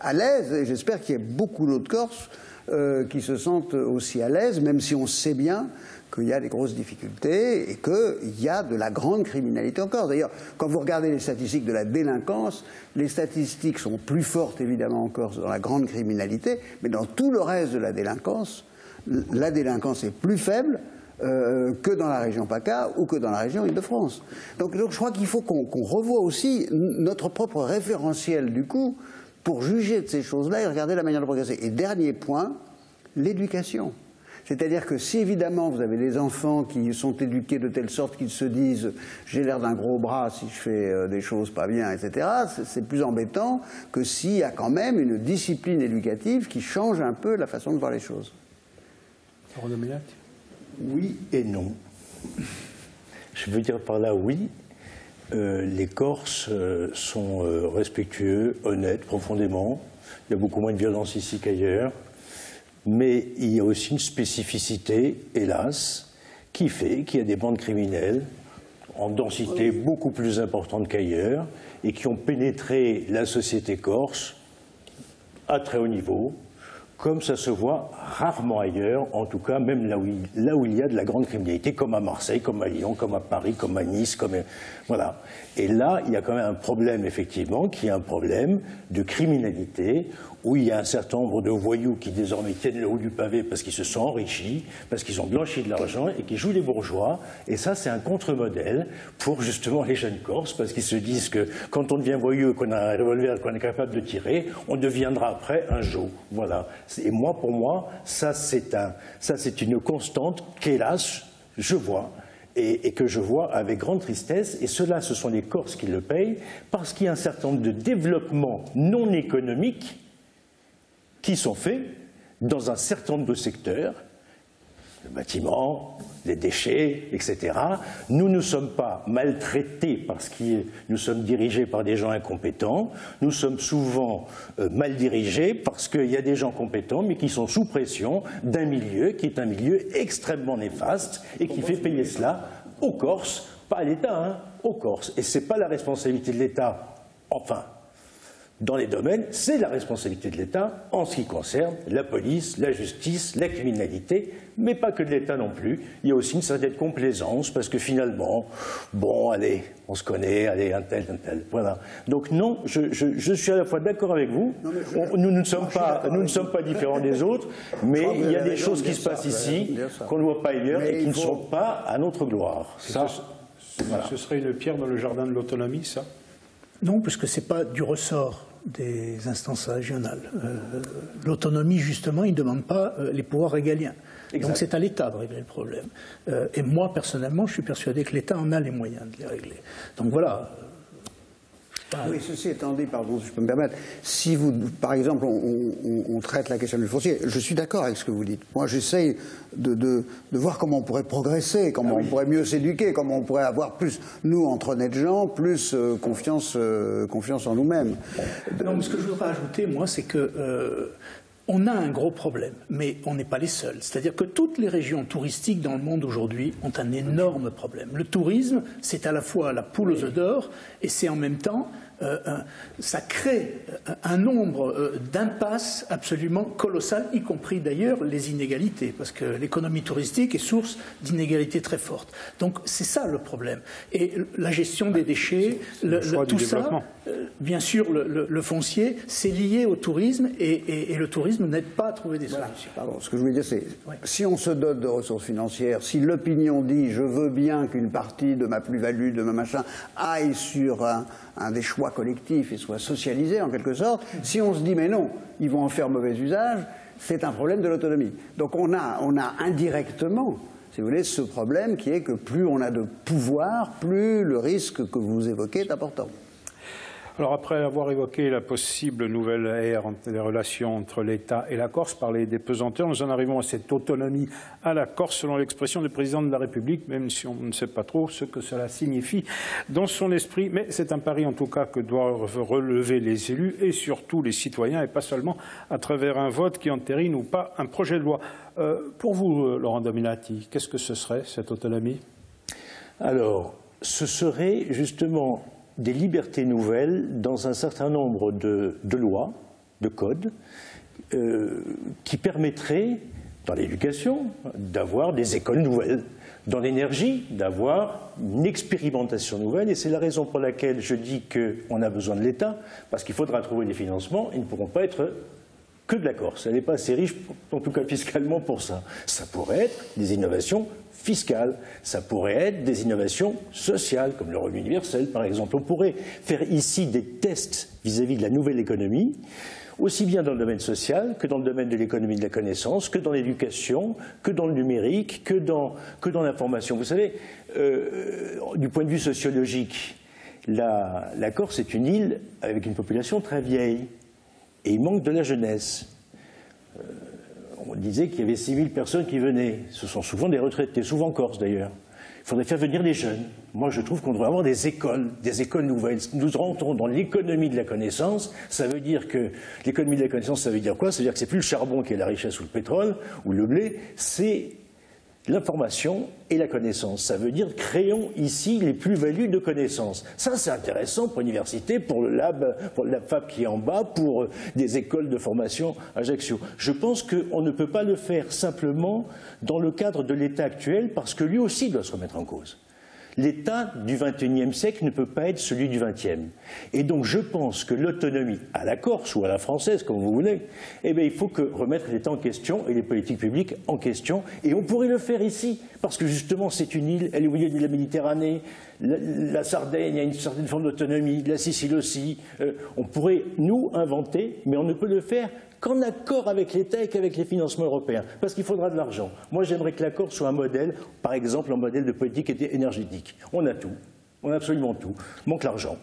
à l'aise, et j'espère qu'il y a beaucoup d'autres Corses euh, qui se sentent aussi à l'aise, même si on sait bien qu'il y a des grosses difficultés et qu'il y a de la grande criminalité encore. D'ailleurs, quand vous regardez les statistiques de la délinquance, les statistiques sont plus fortes évidemment en Corse dans la grande criminalité, mais dans tout le reste de la délinquance, la délinquance est plus faible euh, que dans la région PACA ou que dans la région Île-de-France. Donc, donc je crois qu'il faut qu'on qu'on revoie aussi notre propre référentiel du coup pour juger de ces choses-là et regarder la manière de progresser. Et dernier point, l'éducation. C'est-à-dire que si évidemment vous avez des enfants qui sont éduqués de telle sorte qu'ils se disent « j'ai l'air d'un gros bras si je fais des choses pas bien », et cetera, c'est plus embêtant que s'il y a quand même une discipline éducative qui change un peu la façon de voir les choses. Laurent Dominati ? Oui et non. Je veux dire par là oui. Euh, les Corses euh, sont euh, respectueux, honnêtes, profondément. Il y a beaucoup moins de violence ici qu'ailleurs. Mais il y a aussi une spécificité, hélas, qui fait qu'il y a des bandes criminelles en densité beaucoup plus importante qu'ailleurs et qui ont pénétré la société corse à très haut niveau, comme ça se voit rarement ailleurs, en tout cas même là où, là où il y a de la grande criminalité, comme à Marseille, comme à Lyon, comme à Paris, comme à Nice, comme... voilà. Et là, il y a quand même un problème, effectivement, qui est un problème de criminalité, où il y a un certain nombre de voyous qui désormais tiennent le haut du pavé parce qu'ils se sont enrichis, parce qu'ils ont blanchi de l'argent et qui jouent les bourgeois. Et ça, c'est un contre-modèle pour justement les jeunes Corses, parce qu'ils se disent que quand on devient voyeux, qu'on a un revolver, qu'on est capable de tirer, on deviendra après un jour. Voilà. Et moi, pour moi, ça, c'est un, ça, c'est une constante qu'hélas, je vois. Et, et que je vois avec grande tristesse, et cela, ce sont les Corses qui le payent, parce qu'il y a un certain nombre de développements non économiques qui sont faits dans un certain nombre de secteurs, le bâtiment, les déchets, et cetera. Nous ne sommes pas maltraités parce que nous sommes dirigés par des gens incompétents, nous sommes souvent euh, mal dirigés parce qu'il y a des gens compétents mais qui sont sous pression d'un milieu qui est un milieu extrêmement néfaste et qui fait payer cela aux Corses, pas à l'État, hein, aux Corses. Et ce n'est pas la responsabilité de l'État, enfin, dans les domaines, c'est la responsabilité de l'État en ce qui concerne la police, la justice, la criminalité, mais pas que de l'État non plus. Il y a aussi une certaine complaisance parce que finalement, bon, allez, on se connaît, allez, un tel, un tel, voilà. Donc non, je, je, je suis à la fois d'accord avec vous, non, je... on, nous, nous ne sommes, pas, nous ne sommes pas différents des autres, mais il y a des choses qui se passent ici, qu'on ne voit pas ailleurs et qui ne sont pas à notre gloire. Ça, ce serait une pierre dans le jardin de l'autonomie, ça ? Non, parce que ce n'est pas du ressort des instances régionales. Euh, L'autonomie, justement, il ne demande pas euh, les pouvoirs régaliens. Exact. Donc c'est à l'État de régler le problème. Euh, et moi, personnellement, je suis persuadé que l'État en a les moyens de les régler. Donc voilà. Oui, ceci étant dit, pardon, si je peux me permettre, si vous, par exemple, on, on, on traite la question du foncier, je suis d'accord avec ce que vous dites. Moi, j'essaye de, de, de voir comment on pourrait progresser, comment ah oui. on pourrait mieux s'éduquer, comment on pourrait avoir plus, nous, entre honnêtes gens, plus euh, confiance, euh, confiance en nous-mêmes. Non, mais ce que je voudrais ajouter, moi, c'est que... Euh, on a un gros problème, mais on n'est pas les seuls. C'est-à-dire que toutes les régions touristiques dans le monde aujourd'hui ont un énorme problème. Le tourisme, c'est à la fois la poule aux œufs d'or et c'est en même temps, euh, un, ça crée un nombre euh, d'impasses absolument colossales, y compris d'ailleurs les inégalités, parce que l'économie touristique est source d'inégalités très fortes. Donc c'est ça le problème. Et la gestion des déchets, le, le, tout ça, euh, bien sûr le, le, le foncier, c'est lié au tourisme et, et, et le tourisme n'aide pas à trouver des solutions. Voilà. Pardon, ce que je voulais dire, c'est oui. si on se dote de ressources financières, si l'opinion dit « je veux bien qu'une partie de ma plus-value, de ma machin, aille sur un, un des choix collectifs et soit socialisée en quelque sorte », si on se dit « mais non, ils vont en faire mauvais usage », c'est un problème de l'autonomie. Donc on a, on a indirectement, si vous voulez, ce problème qui est que plus on a de pouvoir, plus le risque que vous évoquez est important. Alors après avoir évoqué la possible nouvelle ère des relations entre l'État et la Corse, parler des pesanteurs, nous en arrivons à cette autonomie à la Corse, selon l'expression du président de la République, même si on ne sait pas trop ce que cela signifie dans son esprit. Mais c'est un pari en tout cas que doivent relever les élus et surtout les citoyens, et pas seulement à travers un vote qui entérine ou pas un projet de loi. Euh, pour vous, Laurent Dominati, qu'est-ce que ce serait, cette autonomie? Alors, ce serait justement... des libertés nouvelles dans un certain nombre de, de lois, de codes, euh, qui permettraient, dans l'éducation, d'avoir des écoles nouvelles, dans l'énergie, d'avoir une expérimentation nouvelle. Et c'est la raison pour laquelle je dis qu'on a besoin de l'État, parce qu'il faudra trouver des financements, ils ne pourront pas être... que de la Corse, elle n'est pas assez riche, en tout cas fiscalement, pour ça. Ça pourrait être des innovations fiscales, ça pourrait être des innovations sociales, comme le revenu universel par exemple. On pourrait faire ici des tests vis-à-vis de la nouvelle économie, aussi bien dans le domaine social que dans le domaine de l'économie de la connaissance, que dans l'éducation, que dans le numérique, que dans, que dans l'information. Vous savez, euh, du point de vue sociologique, la, la Corse est une île avec une population très vieille et il manque de la jeunesse. Euh, on disait qu'il y avait six mille personnes qui venaient. Ce sont souvent des retraités, souvent Corses d'ailleurs. Il faudrait faire venir des jeunes. Moi, je trouve qu'on devrait avoir des écoles, des écoles nouvelles. Nous rentrons dans l'économie de la connaissance. Ça veut dire que l'économie de la connaissance, ça veut dire quoi? Ça veut dire que c'est plus le charbon qui est la richesse ou le pétrole ou le blé, c'est l'information et la connaissance. Ça veut dire créons ici les plus-values de connaissances. Ça, c'est intéressant pour l'université, pour le lab, pour le lab Fab qui est en bas, pour des écoles de formation à Ajaccio. Je pense qu'on ne peut pas le faire simplement dans le cadre de l'État actuel, parce que lui aussi doit se remettre en cause. L'État du vingt et unième siècle ne peut pas être celui du vingtième. Et donc je pense que l'autonomie à la Corse ou à la française, comme vous voulez, eh bien, il faut que remettre l'État en question et les politiques publiques en question. Et on pourrait le faire ici, parce que justement c'est une île, elle est au milieu de la Méditerranée, la, la Sardaigne a une certaine forme d'autonomie, la Sicile aussi. Euh, on pourrait nous inventer, mais on ne peut le faire qu'en accord avec l'État et qu'avec les financements européens, parce qu'il faudra de l'argent. Moi, j'aimerais que la Corse soit un modèle, par exemple, un modèle de politique énergétique. On a tout, on a absolument tout. Manque l'argent.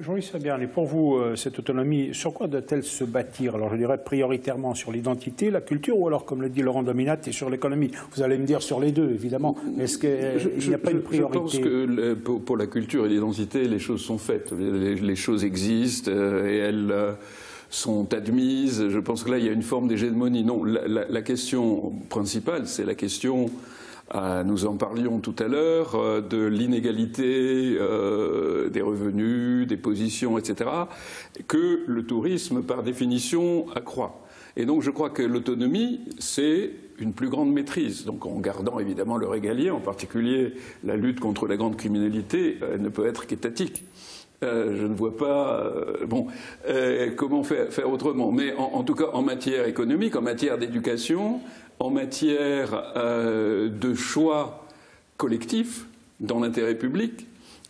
Jean-Louis Fabian, et pour vous, cette autonomie, sur quoi doit-elle se bâtir? Alors, je dirais prioritairement sur l'identité, la culture, ou alors, comme le dit Laurent Dominati, sur l'économie. Vous allez me dire sur les deux, évidemment. Est-ce qu'il n'y a pas une priorité? Je pense que pour la culture et l'identité, les choses sont faites. Les choses existent et elles sont admises. Je pense que là, il y a une forme d'hégémonie. Non, la, la, la question principale, c'est la question, euh, nous en parlions tout à l'heure, euh, de l'inégalité euh, des revenus, des positions, et cetera, que le tourisme, par définition, accroît. Et donc, je crois que l'autonomie, c'est une plus grande maîtrise. Donc, en gardant évidemment le régalien, en particulier la lutte contre la grande criminalité, elle ne peut être qu'étatique. Euh, je ne vois pas euh, bon, euh, comment faire, faire autrement. Mais en, en tout cas, en matière économique, en matière d'éducation, en matière euh, de choix collectifs dans l'intérêt public,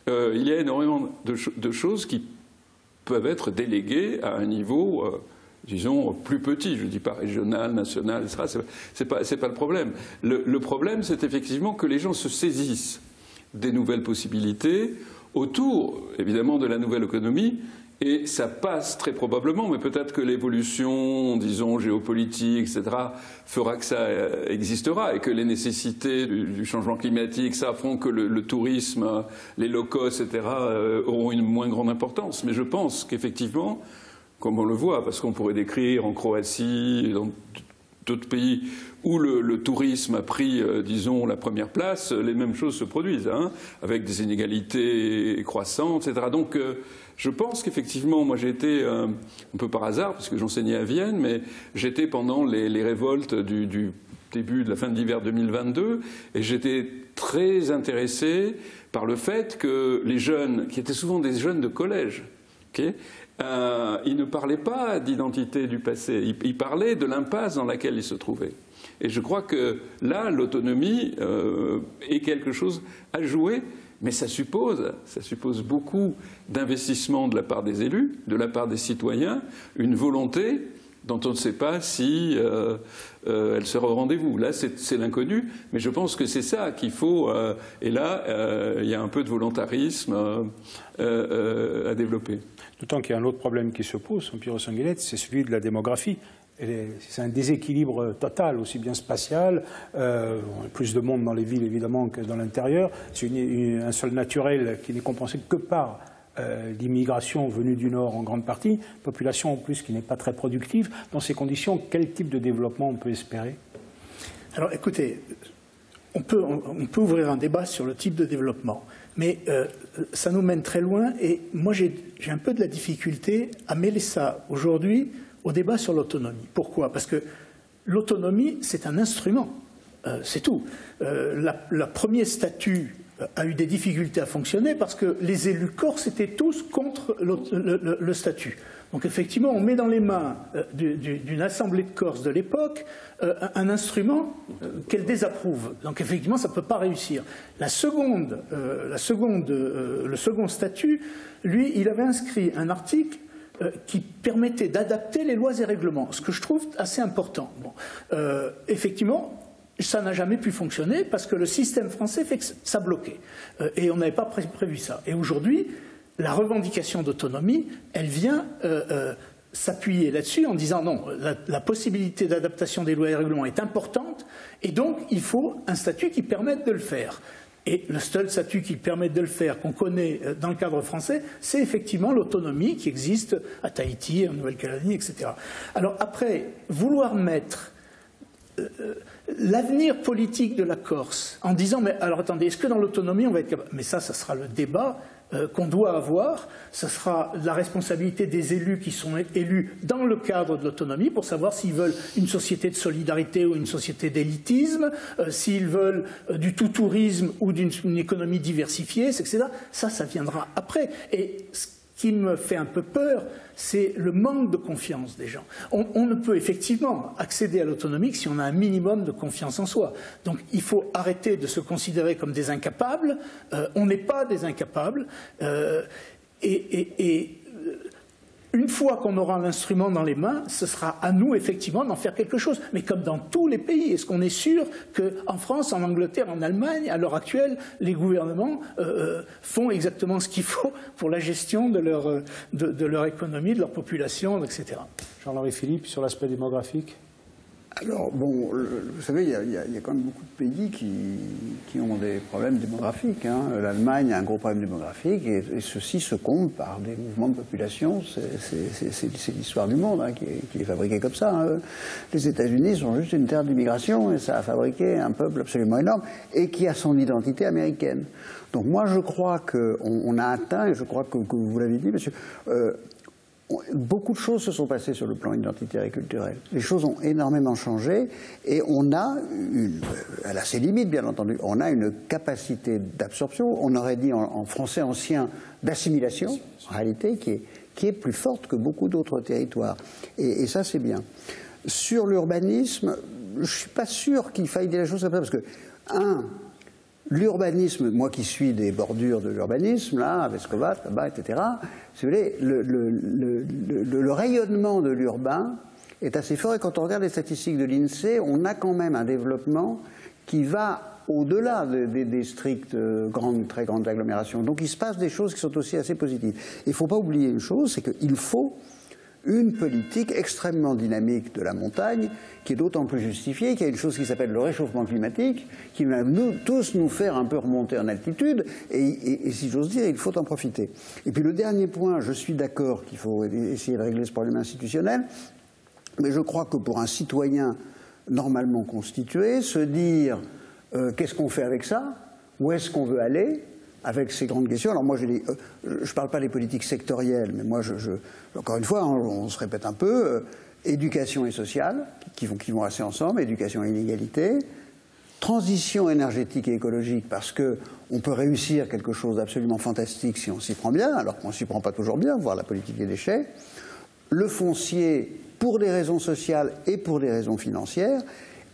euh, il y a énormément de, de choses qui peuvent être déléguées à un niveau, euh, disons, plus petit. Je ne dis pas régional, national, et cetera. Ce n'est pas, c'est pas le problème. Le, le problème, c'est effectivement que les gens se saisissent des nouvelles possibilités autour, évidemment, de la nouvelle économie, et ça passe très probablement, mais peut-être que l'évolution, disons, géopolitique, et cetera, fera que ça existera, et que les nécessités du, du changement climatique, ça feront que le, le tourisme, les low-cost, et cetera, euh, auront une moins grande importance. Mais je pense qu'effectivement, comme on le voit, parce qu'on pourrait décrire en Croatie, dans d'autres pays où le, le tourisme a pris, euh, disons, la première place, les mêmes choses se produisent, hein, avec des inégalités croissantes, et cetera. Donc, euh, je pense qu'effectivement, moi j'ai été, euh, un peu par hasard, parce que j'enseignais à Vienne, mais j'étais pendant les, les révoltes du, du début de la fin de l'hiver deux mille vingt-deux, et j'étais très intéressé par le fait que les jeunes, qui étaient souvent des jeunes de collège, okay, euh, ils ne parlaient pas d'identité du passé, ils, ils parlaient de l'impasse dans laquelle ils se trouvaient. Et je crois que là, l'autonomie euh, est quelque chose à jouer, mais ça suppose, ça suppose beaucoup d'investissement de la part des élus, de la part des citoyens, une volonté dont on ne sait pas si euh, euh, elle sera au rendez-vous. Là, c'est l'inconnu, mais je pense que c'est ça qu'il faut. Euh, et là, euh, il y a un peu de volontarisme euh, euh, à développer. D'autant qu'il y a un autre problème qui se pose, Sampiero Sanguinetti, c'est celui de la démographie. C'est un déséquilibre total, aussi bien spatial, euh, plus de monde dans les villes évidemment que dans l'intérieur, c'est un sol naturel qui n'est compensé que par euh, l'immigration venue du Nord en grande partie, population en plus qui n'est pas très productive. Dans ces conditions, quel type de développement on peut espérer? Alors écoutez, on peut, on, on peut ouvrir un débat sur le type de développement, mais euh, ça nous mène très loin et moi j'ai un peu de la difficulté à mêler ça aujourd'hui au débat sur l'autonomie. Pourquoi? Parce que l'autonomie, c'est un instrument, euh, c'est tout. Euh, la, la premier statut a eu des difficultés à fonctionner parce que les élus corses étaient tous contre le, le, le statut. Donc effectivement, on met dans les mains euh, d'une du, assemblée de Corse de l'époque euh, un instrument euh, qu'elle désapprouve. Donc effectivement, ça ne peut pas réussir. La seconde, euh, la seconde, euh, le second statut, lui, il avait inscrit un article euh, qui permettait d'adapter les lois et règlements, ce que je trouve assez important. Bon. Euh, effectivement, ça n'a jamais pu fonctionner parce que le système français fait que ça bloquait. Euh, et on n'avait pas pré prévu ça. Et aujourd'hui, la revendication d'autonomie, elle vient euh, euh, s'appuyer là-dessus en disant non, la, la possibilité d'adaptation des lois et règlements est importante et donc il faut un statut qui permette de le faire. Et le seul statut qui permet de le faire, qu'on connaît dans le cadre français, c'est effectivement l'autonomie qui existe à Tahiti, en Nouvelle-Calédonie, et cetera. Alors après, vouloir mettre euh, l'avenir politique de la Corse en disant « mais alors attendez, est-ce que dans l'autonomie on va être capable ?» Mais ça, ça sera le débat euh, qu'on doit avoir, ça sera la responsabilité des élus qui sont élus dans le cadre de l'autonomie pour savoir s'ils veulent une société de solidarité ou une société d'élitisme, euh, s'ils veulent euh, du tout-tourisme ou d'une économie diversifiée, et cetera. Ça, ça viendra après. Et ce qui me fait un peu peur, c'est le manque de confiance des gens. On, on ne peut effectivement accéder à l'autonomie si on a un minimum de confiance en soi. Donc il faut arrêter de se considérer comme des incapables. Euh, on n'est pas des incapables. Euh, et, et, et une fois qu'on aura l'instrument dans les mains, ce sera à nous effectivement d'en faire quelque chose. Mais comme dans tous les pays, est-ce qu'on est sûr qu'en France, en Angleterre, en Allemagne, à l'heure actuelle, les gouvernements euh, font exactement ce qu'il faut pour la gestion de leur, de, de leur économie, de leur population, et cetera. Charles-Henri Filippi, sur l'aspect démographique. Alors, bon, le, vous savez, il y, y, y a quand même beaucoup de pays qui, qui ont des problèmes démographiques. Hein. L'Allemagne a un gros problème démographique et, et ceci se compte par des mouvements de population. C'est l'histoire du monde hein, qui, est, qui est fabriquée comme ça. Hein. Les États-Unis sont juste une terre d'immigration et ça a fabriqué un peuple absolument énorme et qui a son identité américaine. Donc moi, je crois qu'on on a atteint, et je crois que, que vous l'avez dit, monsieur... Euh, beaucoup de choses se sont passées sur le plan identitaire et culturel. Les choses ont énormément changé et on a, une, elle a ses limites bien entendu, on a une capacité d'absorption, on aurait dit en, en français ancien d'assimilation, en réalité, qui est, qui est plus forte que beaucoup d'autres territoires. Et, et ça c'est bien. Sur l'urbanisme, je ne suis pas sûr qu'il faille dire les choses comme ça, parce que, un, l'urbanisme, moi qui suis des bordures de l'urbanisme, là, à Vescovat, là-bas, et cetera, si vous voulez, le, le, le, le, le rayonnement de l'urbain est assez fort. Et quand on regarde les statistiques de l'INSEE, on a quand même un développement qui va au-delà des, des, des strictes grandes, très grandes agglomérations. Donc il se passe des choses qui sont aussi assez positives. Il ne faut pas oublier une chose, c'est qu'il faut une politique extrêmement dynamique de la montagne, qui est d'autant plus justifiée qu'il y a une chose qui s'appelle le réchauffement climatique, qui va nous, tous nous faire un peu remonter en altitude, et, et, et si j'ose dire, il faut en profiter. Et puis le dernier point, je suis d'accord qu'il faut essayer de régler ce problème institutionnel, mais je crois que pour un citoyen normalement constitué, se dire euh, qu'est-ce qu'on fait avec ça, où est-ce qu'on veut aller, avec ces grandes questions. Alors moi, je ne parle pas des politiques sectorielles, mais moi, je, je, encore une fois, on, on se répète un peu, euh, éducation et sociale, qui vont, qui vont assez ensemble, éducation et inégalité, transition énergétique et écologique, parce qu'on peut réussir quelque chose d'absolument fantastique si on s'y prend bien, alors qu'on ne s'y prend pas toujours bien, voire la politique des déchets, le foncier pour des raisons sociales et pour des raisons financières,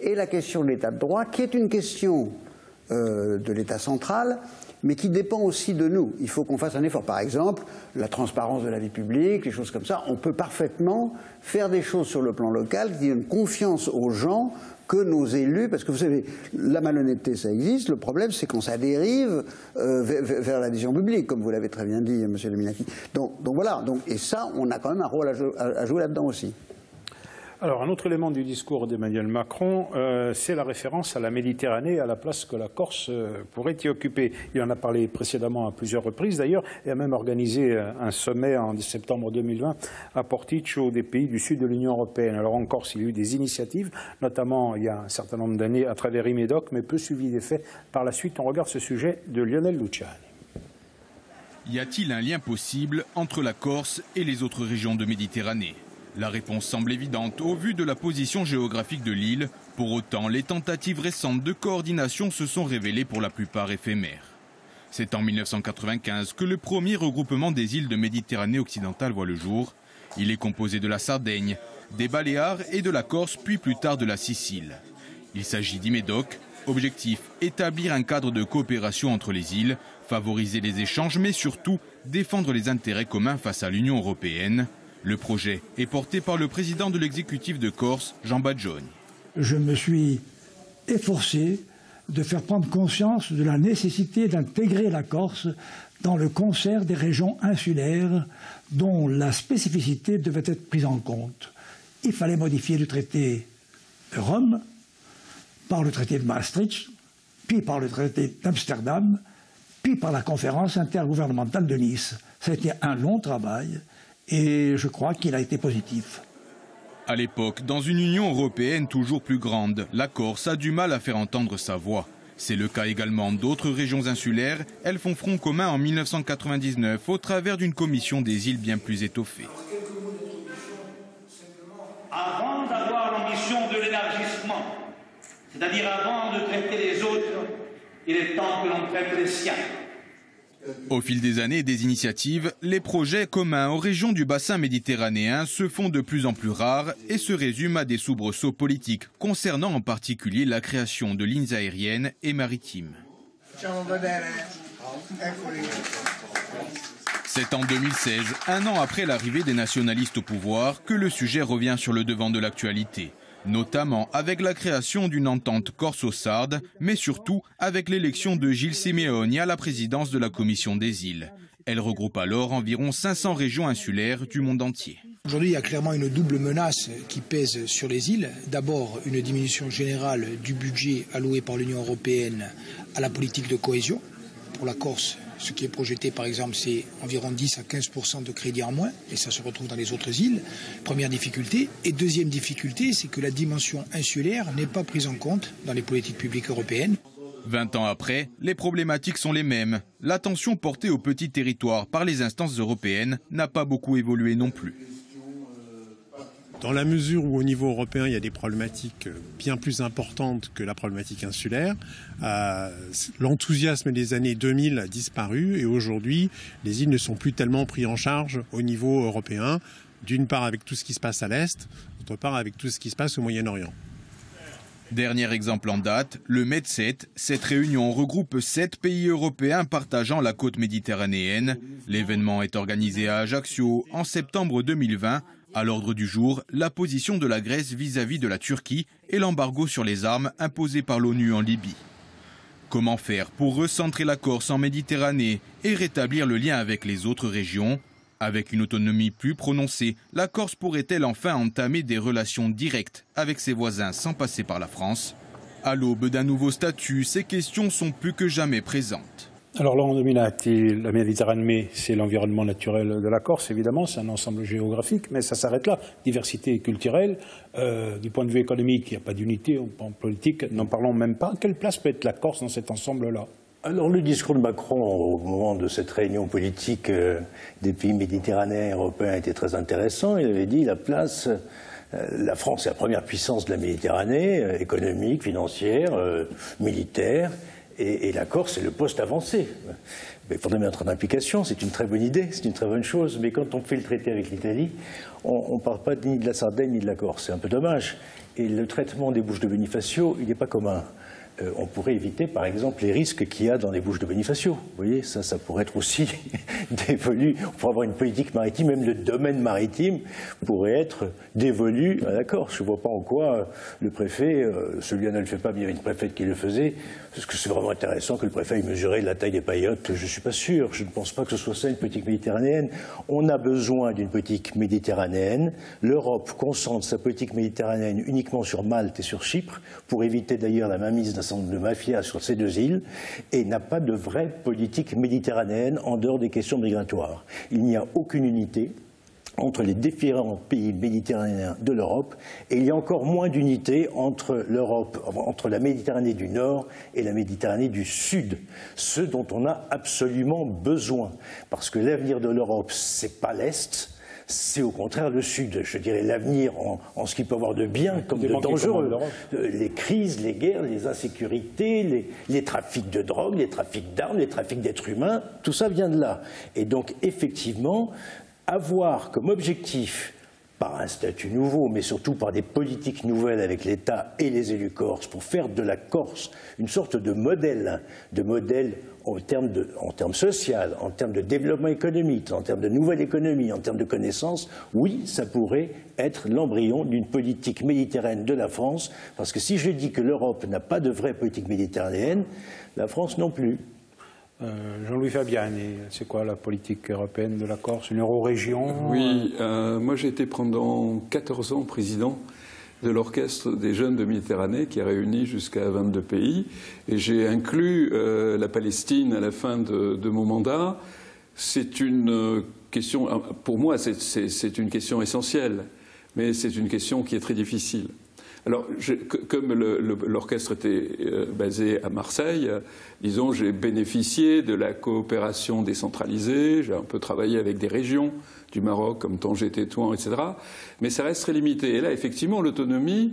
et la question de l'état de droit, qui est une question euh, de l'état central, mais qui dépend aussi de nous. Il faut qu'on fasse un effort. Par exemple, la transparence de la vie publique, les choses comme ça, on peut parfaitement faire des choses sur le plan local qui donnent confiance aux gens que nos élus, parce que vous savez, la malhonnêteté, ça existe, le problème, c'est qu'on ça dérive euh, vers, vers la vision publique, comme vous l'avez très bien dit, M. Dominati. Donc, donc voilà, donc, et ça, on a quand même un rôle à, jou à jouer là-dedans aussi. Alors, un autre élément du discours d'Emmanuel Macron, euh, c'est la référence à la Méditerranée et à la place que la Corse euh, pourrait y occuper. Il en a parlé précédemment à plusieurs reprises, d'ailleurs, et a même organisé un sommet en septembre deux mille vingt à Porticcio, des pays du sud de l'Union européenne. Alors, en Corse, il y a eu des initiatives, notamment il y a un certain nombre d'années à travers Imedoc, mais peu suivies des faits. Par la suite, on regarde ce sujet de Lionel Luciani. Y a-t-il un lien possible entre la Corse et les autres régions de Méditerranée ? La réponse semble évidente au vu de la position géographique de l'île. Pour autant, les tentatives récentes de coordination se sont révélées pour la plupart éphémères. C'est en mille neuf cent quatre-vingt-quinze que le premier regroupement des îles de Méditerranée occidentale voit le jour. Il est composé de la Sardaigne, des Baléares et de la Corse, puis plus tard de la Sicile. Il s'agit d'Imedoc. Objectif, établir un cadre de coopération entre les îles, favoriser les échanges, mais surtout défendre les intérêts communs face à l'Union européenne. Le projet est porté par le président de l'exécutif de Corse, Jean Badjogne. Je me suis efforcé de faire prendre conscience de la nécessité d'intégrer la Corse dans le concert des régions insulaires dont la spécificité devait être prise en compte. Il fallait modifier le traité de Rome par le traité de Maastricht, puis par le traité d'Amsterdam, puis par la conférence intergouvernementale de Nice. Ça a été un long travail et je crois qu'il a été positif. À l'époque, dans une Union européenne toujours plus grande, la Corse a du mal à faire entendre sa voix. C'est le cas également d'autres régions insulaires. Elles font front commun en mille neuf cent quatre-vingt-dix-neuf au travers d'une commission des îles bien plus étoffée. Avant d'avoir l'ambition de l'élargissement, c'est-à-dire avant de traiter les autres, il est temps que l'on traite les siens. Au fil des années et des initiatives, les projets communs aux régions du bassin méditerranéen se font de plus en plus rares et se résument à des soubresauts politiques, concernant en particulier la création de lignes aériennes et maritimes. C'est en deux mille seize, un an après l'arrivée des nationalistes au pouvoir, que le sujet revient sur le devant de l'actualité, notamment avec la création d'une entente corso-sarde, mais surtout avec l'élection de Gilles Siméon à la présidence de la Commission des îles. Elle regroupe alors environ cinq cents régions insulaires du monde entier. Aujourd'hui, il y a clairement une double menace qui pèse sur les îles. D'abord, une diminution générale du budget alloué par l'Union européenne à la politique de cohésion. Pour la Corse, ce qui est projeté, par exemple, c'est environ dix à quinze pour cent de crédits en moins, et ça se retrouve dans les autres îles. Première difficulté. Et deuxième difficulté, c'est que la dimension insulaire n'est pas prise en compte dans les politiques publiques européennes. vingt ans après, les problématiques sont les mêmes. L'attention portée aux petits territoires par les instances européennes n'a pas beaucoup évolué non plus. Dans la mesure où au niveau européen, il y a des problématiques bien plus importantes que la problématique insulaire, euh, l'enthousiasme des années deux mille a disparu et aujourd'hui, les îles ne sont plus tellement prises en charge au niveau européen, d'une part avec tout ce qui se passe à l'Est, d'autre part avec tout ce qui se passe au Moyen-Orient. Dernier exemple en date, le Med sept. Cette réunion regroupe sept pays européens partageant la côte méditerranéenne. L'événement est organisé à Ajaccio en septembre deux mille vingt. À l'ordre du jour, la position de la Grèce vis-à-vis de la Turquie et l'embargo sur les armes imposé par l'ONU en Libye. Comment faire pour recentrer la Corse en Méditerranée et rétablir le lien avec les autres régions ? Avec une autonomie plus prononcée, la Corse pourrait-elle enfin entamer des relations directes avec ses voisins sans passer par la France ? À l'aube d'un nouveau statut, ces questions sont plus que jamais présentes. Alors Laurent Dominati, la Méditerranée, c'est l'environnement naturel de la Corse, évidemment, c'est un ensemble géographique, mais ça s'arrête là. Diversité culturelle, euh, du point de vue économique, il n'y a pas d'unité, en politique, n'en parlons même pas. Quelle place peut être la Corse dans cet ensemble-là ? Alors le discours de Macron au moment de cette réunion politique euh, des pays méditerranéens européens était très intéressant. Il avait dit la place, euh, la France est la première puissance de la Méditerranée, euh, économique, financière, euh, militaire, et, et la Corse est le poste avancé. Mais il faudrait mettre en application, c'est une très bonne idée, c'est une très bonne chose, mais quand on fait le traité avec l'Italie, on ne parle pas ni de la Sardaigne ni de la Corse, c'est un peu dommage. Et le traitement des Bouches de Bonifacio, il n'est pas commun. Euh, on pourrait éviter, par exemple, les risques qu'il y a dans les Bouches de Bonifacio. Vous voyez, ça, ça pourrait être aussi dévolu. On pourrait avoir une politique maritime, même le domaine maritime pourrait être dévolu à la Corse. Je ne vois pas en quoi euh, le préfet, euh, celui-là ne le fait pas, mais il y avait une préfète qui le faisait, parce que c'est vraiment intéressant que le préfet ait mesuré la taille des paillotes. Je ne suis pas sûr, je ne pense pas que ce soit ça une politique méditerranéenne. On a besoin d'une politique méditerranéenne. L'Europe concentre sa politique méditerranéenne uniquement sur Malte et sur Chypre, pour éviter d'ailleurs la mainmise d'un de mafia sur ces deux îles et n'a pas de vraie politique méditerranéenne en dehors des questions migratoires. Il n'y a aucune unité entre les différents pays méditerranéens de l'Europe et il y a encore moins d'unité entre l'Europe, entre la Méditerranée du Nord et la Méditerranée du Sud, ce dont on a absolument besoin parce que l'avenir de l'Europe, c'est pas l'Est. C'est au contraire le Sud, je dirais l'avenir en, en ce qu'il peut avoir de bien comme de dangereux. Les crises, les guerres, les insécurités, les, les trafics de drogue, les trafics d'armes, les trafics d'êtres humains, tout ça vient de là. Et donc effectivement, avoir comme objectif par un statut nouveau, mais surtout par des politiques nouvelles avec l'État et les élus corses, pour faire de la Corse une sorte de modèle, de modèle en termes, de, en termes social, en termes de développement économique, en termes de nouvelle économie, en termes de connaissances. Oui, ça pourrait être l'embryon d'une politique méditerranéenne de la France, parce que si je dis que l'Europe n'a pas de vraie politique méditerranéenne, la France non plus. Euh, Jean-Louis Fabian, c'est quoi la politique européenne de la Corse, une euro-région? Oui, euh, moi j'ai été pendant quatorze ans président de l'orchestre des jeunes de Méditerranée qui a réuni jusqu'à vingt-deux pays, et j'ai inclus euh, la Palestine à la fin de, de mon mandat. C'est une question, pour moi c'est une question essentielle, mais c'est une question qui est très difficile. Alors, je, comme l'orchestre était euh, basé à Marseille, euh, disons, j'ai bénéficié de la coopération décentralisée, j'ai un peu travaillé avec des régions du Maroc, comme Tanger, Tétouan, et cetera. Mais ça reste très limité. Et là, effectivement, l'autonomie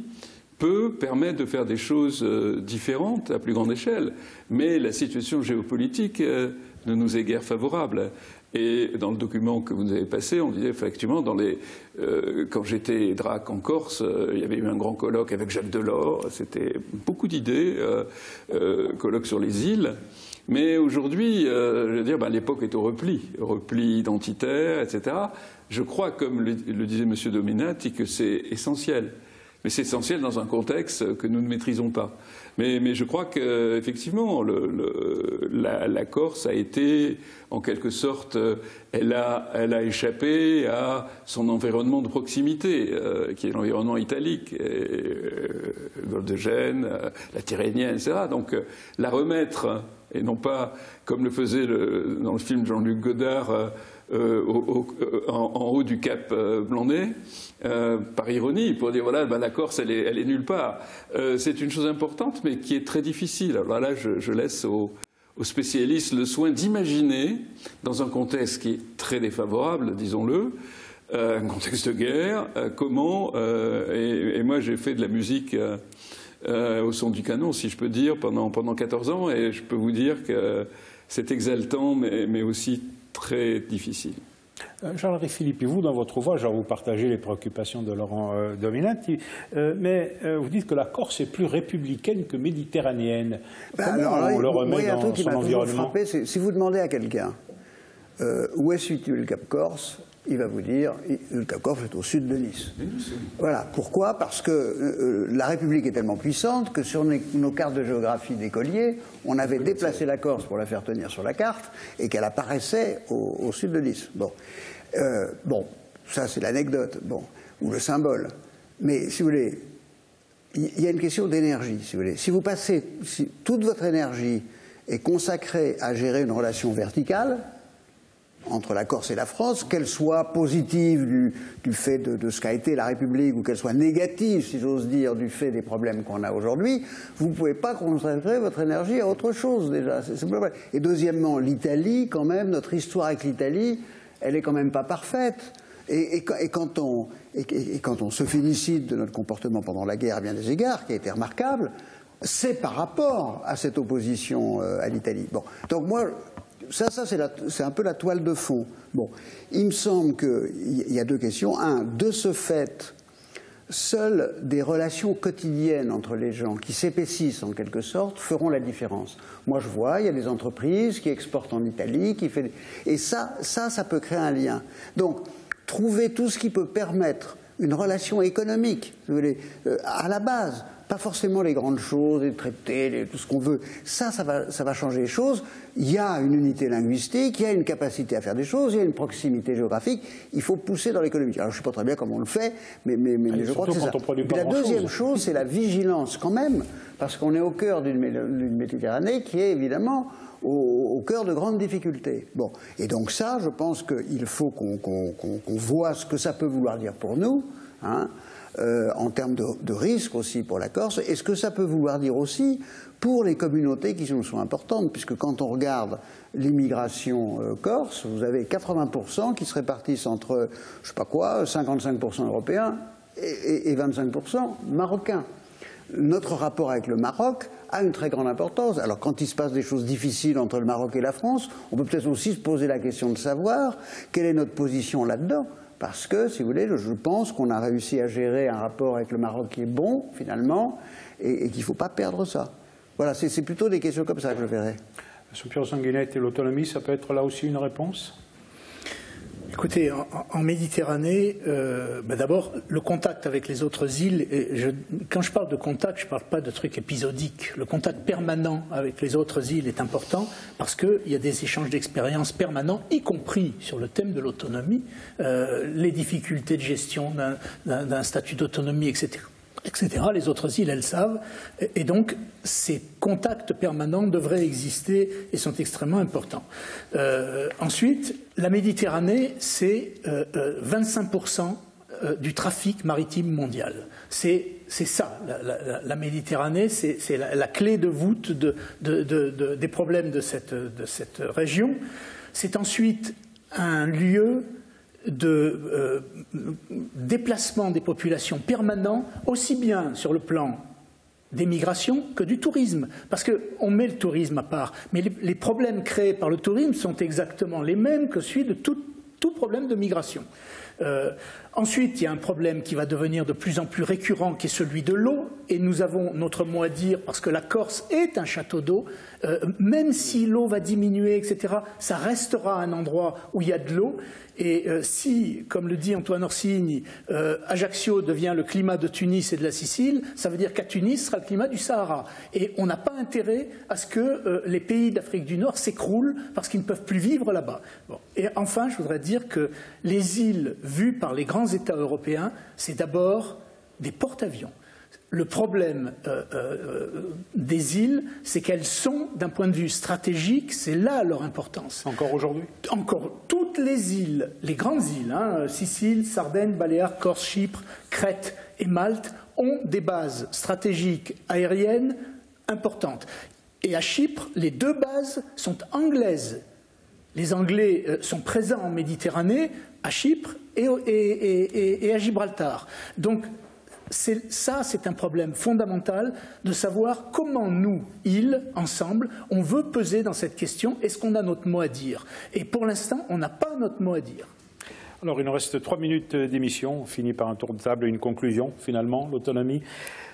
peut permettre de faire des choses euh, différentes à plus grande échelle. Mais la situation géopolitique euh, ne nous est guère favorable. Et dans le document que vous avez passé, on disait effectivement, dans les, euh, quand j'étais D R A C en Corse, euh, il y avait eu un grand colloque avec Jacques Delors, c'était beaucoup d'idées, euh, euh, colloque sur les îles. Mais aujourd'hui, euh, je veux dire, ben, l'époque est au repli, repli identitaire, et cetera. Je crois, comme le, le disait M. Dominati, que c'est essentiel. Mais c'est essentiel dans un contexte que nous ne maîtrisons pas. Mais, mais je crois qu'effectivement, le, le, la, la Corse a été, en quelque sorte, elle a, elle a échappé à son environnement de proximité, euh, qui est l'environnement italique, et, euh, le golfe de Gênes, euh, la Tyrrhénienne, et cetera. Donc euh, la remettre, et non pas, comme le faisait le, dans le film Jean-Luc Godard, euh, Euh, au, au, en, en haut du cap euh, Blandet, euh, par ironie, pour dire voilà, ben, la Corse, elle est, elle est nulle part. Euh, c'est une chose importante, mais qui est très difficile. Alors là, je, je laisse aux, aux spécialistes le soin d'imaginer, dans un contexte qui est très défavorable, disons-le, euh, un contexte de guerre, euh, comment. Euh, et, et moi, j'ai fait de la musique euh, euh, au son du canon, si je peux dire, pendant, pendant quatorze ans, et je peux vous dire que c'est exaltant, mais, mais aussi très difficile. – Charles-Henri Filippi, vous, dans votre ouvrage, alors vous partagez les préoccupations de Laurent euh, Dominati, euh, mais euh, vous dites que la Corse est plus républicaine que méditerranéenne. Ben – alors là, on le remet moi, il y a un truc qui m'a toujours frappé, c'est si vous demandez à quelqu'un euh, où est situé le Cap Corse, il va vous dire le Cap Corse est au sud de Nice. Voilà. Pourquoi? Parce que euh, la République est tellement puissante que sur nos, nos cartes de géographie d'écoliers, on avait déplacé la Corse pour la faire tenir sur la carte et qu'elle apparaissait au, au sud de Nice. Bon, euh, bon ça c'est l'anecdote, bon, ou le symbole. Mais si vous voulez, il y a une question d'énergie, si vous voulez. Si vous passez, si toute votre énergie est consacrée à gérer une relation verticale entre la Corse et la France, qu'elle soit positive du, du fait de, de ce qu'a été la République, ou qu'elle soit négative, si j'ose dire, du fait des problèmes qu'on a aujourd'hui, vous ne pouvez pas concentrer votre énergie à autre chose, déjà. C'est, c'est pas... Et deuxièmement, l'Italie, quand même, notre histoire avec l'Italie, elle n'est quand même pas parfaite. Et, et, et, quand on, et, et quand on se félicite de notre comportement pendant la guerre, à bien des égards, qui a été remarquable, c'est par rapport à cette opposition euh, à l'Italie. Bon. Donc moi... Ça, ça c'est un peu la toile de fond. Bon, il me semble qu'il y a deux questions. Un, de ce fait, seules des relations quotidiennes entre les gens, qui s'épaississent en quelque sorte, feront la différence. Moi, je vois, il y a des entreprises qui exportent en Italie, qui fait... Et ça, ça, ça peut créer un lien. Donc, trouver tout ce qui peut permettre une relation économique, si vous voulez, euh, à la base, pas forcément les grandes choses, les traités, les, tout ce qu'on veut. Ça, ça va, ça va changer les choses. Il y a une unité linguistique, il y a une capacité à faire des choses, il y a une proximité géographique. Il faut pousser dans l'économie. Alors, je ne sais pas très bien comment on le fait, mais, mais, mais je crois que c'est ça. La deuxième chose, c'est la vigilance quand même, parce qu'on est au cœur d'une Méditerranée qui est évidemment au, au cœur de grandes difficultés. Bon. Et donc ça, je pense qu'il faut qu'on qu'on, qu'on, qu'on voit ce que ça peut vouloir dire pour nous, hein. Euh, en termes de, de risque aussi pour la Corse, et ce que ça peut vouloir dire aussi pour les communautés qui nous sont importantes, puisque quand on regarde l'immigration euh, corse, vous avez quatre-vingts pour cent qui se répartissent entre, je sais pas quoi, cinquante-cinq pour cent européens et, et, et vingt-cinq pour cent marocains. Notre rapport avec le Maroc a une très grande importance. Alors quand il se passe des choses difficiles entre le Maroc et la France, on peut peut-être aussi se poser la question de savoir quelle est notre position là-dedans. parce que, si vous voulez, je pense qu'on a réussi à gérer un rapport avec le Maroc qui est bon, finalement, et, et qu'il ne faut pas perdre ça. Voilà, c'est plutôt des questions comme ça que je verrais. Sampiero Sanguinetti et l'autonomie, ça peut être là aussi une réponse ? Écoutez, en, en Méditerranée, euh, ben d'abord, le contact avec les autres îles, et je, quand je parle de contact, je ne parle pas de trucs épisodiques. Le contact permanent avec les autres îles est important parce qu'il y a des échanges d'expériences permanents, y compris sur le thème de l'autonomie, euh, les difficultés de gestion d'un statut d'autonomie, et cetera. Etc. Les autres îles, elles savent. Et donc, ces contacts permanents devraient exister et sont extrêmement importants. Euh, ensuite, la Méditerranée, c'est euh, vingt-cinq pour cent du trafic maritime mondial. C'est ça, la, la, la Méditerranée, c'est la, la clé de voûte de, de, de, de, des problèmes de cette, de cette région. C'est ensuite un lieu de euh, déplacement des populations permanents, aussi bien sur le plan des migrations que du tourisme. Parce qu'on met le tourisme à part, mais les, les problèmes créés par le tourisme sont exactement les mêmes que celui de tout, tout problème de migration. Euh, ensuite, il y a un problème qui va devenir de plus en plus récurrent, qui est celui de l'eau, et nous avons notre mot à dire parce que la Corse est un château d'eau. Euh, même si l'eau va diminuer, et cetera, ça restera un endroit où il y a de l'eau. Et euh, si, comme le dit Antoine Orsini, euh, Ajaccio devient le climat de Tunis et de la Sicile, ça veut dire qu'à Tunis sera le climat du Sahara. Et on n'a pas intérêt à ce que euh, les pays d'Afrique du Nord s'écroulent parce qu'ils ne peuvent plus vivre là-bas. Bon. Et enfin, je voudrais dire que les îles vues par les grands États européens, c'est d'abord des porte-avions. Le problème euh, euh, des îles, c'est qu'elles sont, d'un point de vue stratégique, c'est là leur importance. Encore aujourd'hui ? Encore. Toutes les îles, les grandes îles, hein, Sicile, Sardaigne, Baléares, Corse, Chypre, Crète et Malte, ont des bases stratégiques aériennes importantes. Et à Chypre, les deux bases sont anglaises. Les Anglais euh, sont présents en Méditerranée, à Chypre et, et, et, et à Gibraltar. Donc, ça, c'est un problème fondamental de savoir comment nous, îles, ensemble, on veut peser dans cette question. Est-ce qu'on a notre mot à dire? Et pour l'instant, on n'a pas notre mot à dire. Alors, il nous reste trois minutes d'émission. On finit par un tour de table et une conclusion, finalement. L'autonomie,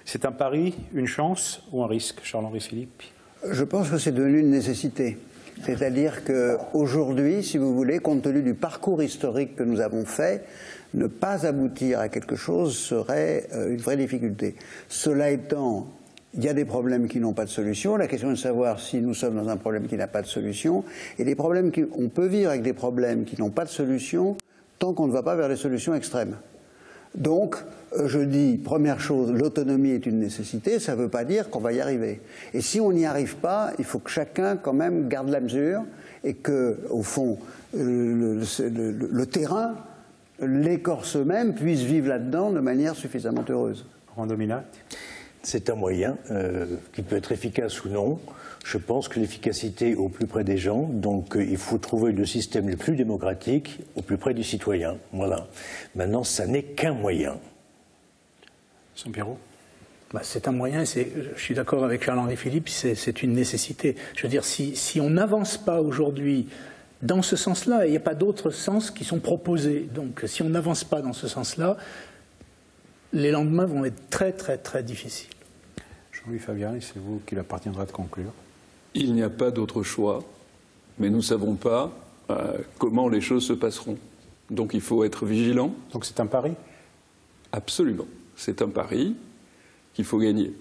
c'est un pari, une chance ou un risque, Charles-Henri Filippi? Je pense que c'est devenu une nécessité. C'est-à-dire qu'aujourd'hui, si vous voulez, compte tenu du parcours historique que nous avons fait, ne pas aboutir à quelque chose serait une vraie difficulté. Cela étant, il y a des problèmes qui n'ont pas de solution. La question est de savoir si nous sommes dans un problème qui n'a pas de solution. Et des problèmes qui, on peut vivre avec des problèmes qui n'ont pas de solution tant qu'on ne va pas vers des solutions extrêmes. Donc, je dis, première chose, l'autonomie est une nécessité, ça ne veut pas dire qu'on va y arriver. Et si on n'y arrive pas, il faut que chacun, quand même, garde la mesure et que, au fond, le, le, le, le terrain, les Corses eux-mêmes puissent vivre là-dedans de manière suffisamment heureuse. Laurent Dominati. C'est un moyen euh, qui peut être efficace ou non. Je pense que l'efficacité au plus près des gens, donc euh, il faut trouver le système le plus démocratique au plus près du citoyen. Voilà. Maintenant, ça n'est qu'un moyen. Sampiero. Bah, c'est un moyen, je suis d'accord avec Charles-Henri Filippi, c'est une nécessité. Je veux dire, si, si on n'avance pas aujourd'hui dans ce sens-là, il n'y a pas d'autres sens qui sont proposés. Donc, si on n'avance pas dans ce sens-là, les lendemains vont être très, très, très difficiles. Jean-Louis Fabian, c'est vous qu'il appartiendra de conclure. Il n'y a pas d'autre choix, mais nous ne savons pas euh, comment les choses se passeront. Donc, il faut être vigilant. Donc, c'est un pari? Absolument. C'est un pari qu'il faut gagner.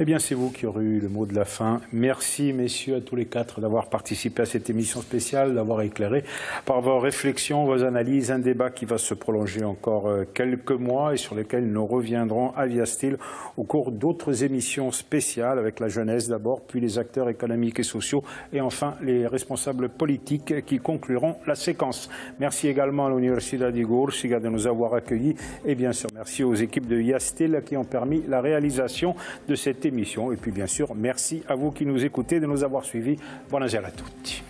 Eh bien, c'est vous qui aurez eu le mot de la fin. Merci, messieurs, à tous les quatre d'avoir participé à cette émission spéciale, d'avoir éclairé par vos réflexions, vos analyses, un débat qui va se prolonger encore quelques mois et sur lequel nous reviendrons à Via Stella au cours d'autres émissions spéciales avec la jeunesse d'abord, puis les acteurs économiques et sociaux et enfin les responsables politiques qui concluront la séquence. Merci également à l'Università di Corsi de nous avoir accueillis et bien sûr merci aux équipes de Via Stella qui ont permis la réalisation de cette émission. Et puis bien sûr, merci à vous qui nous écoutez de nous avoir suivis. Buonasera à tutti.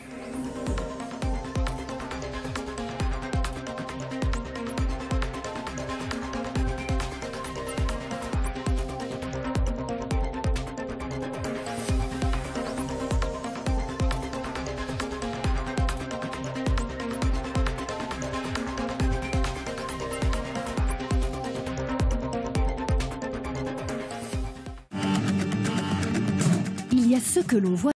à ce que l'on voit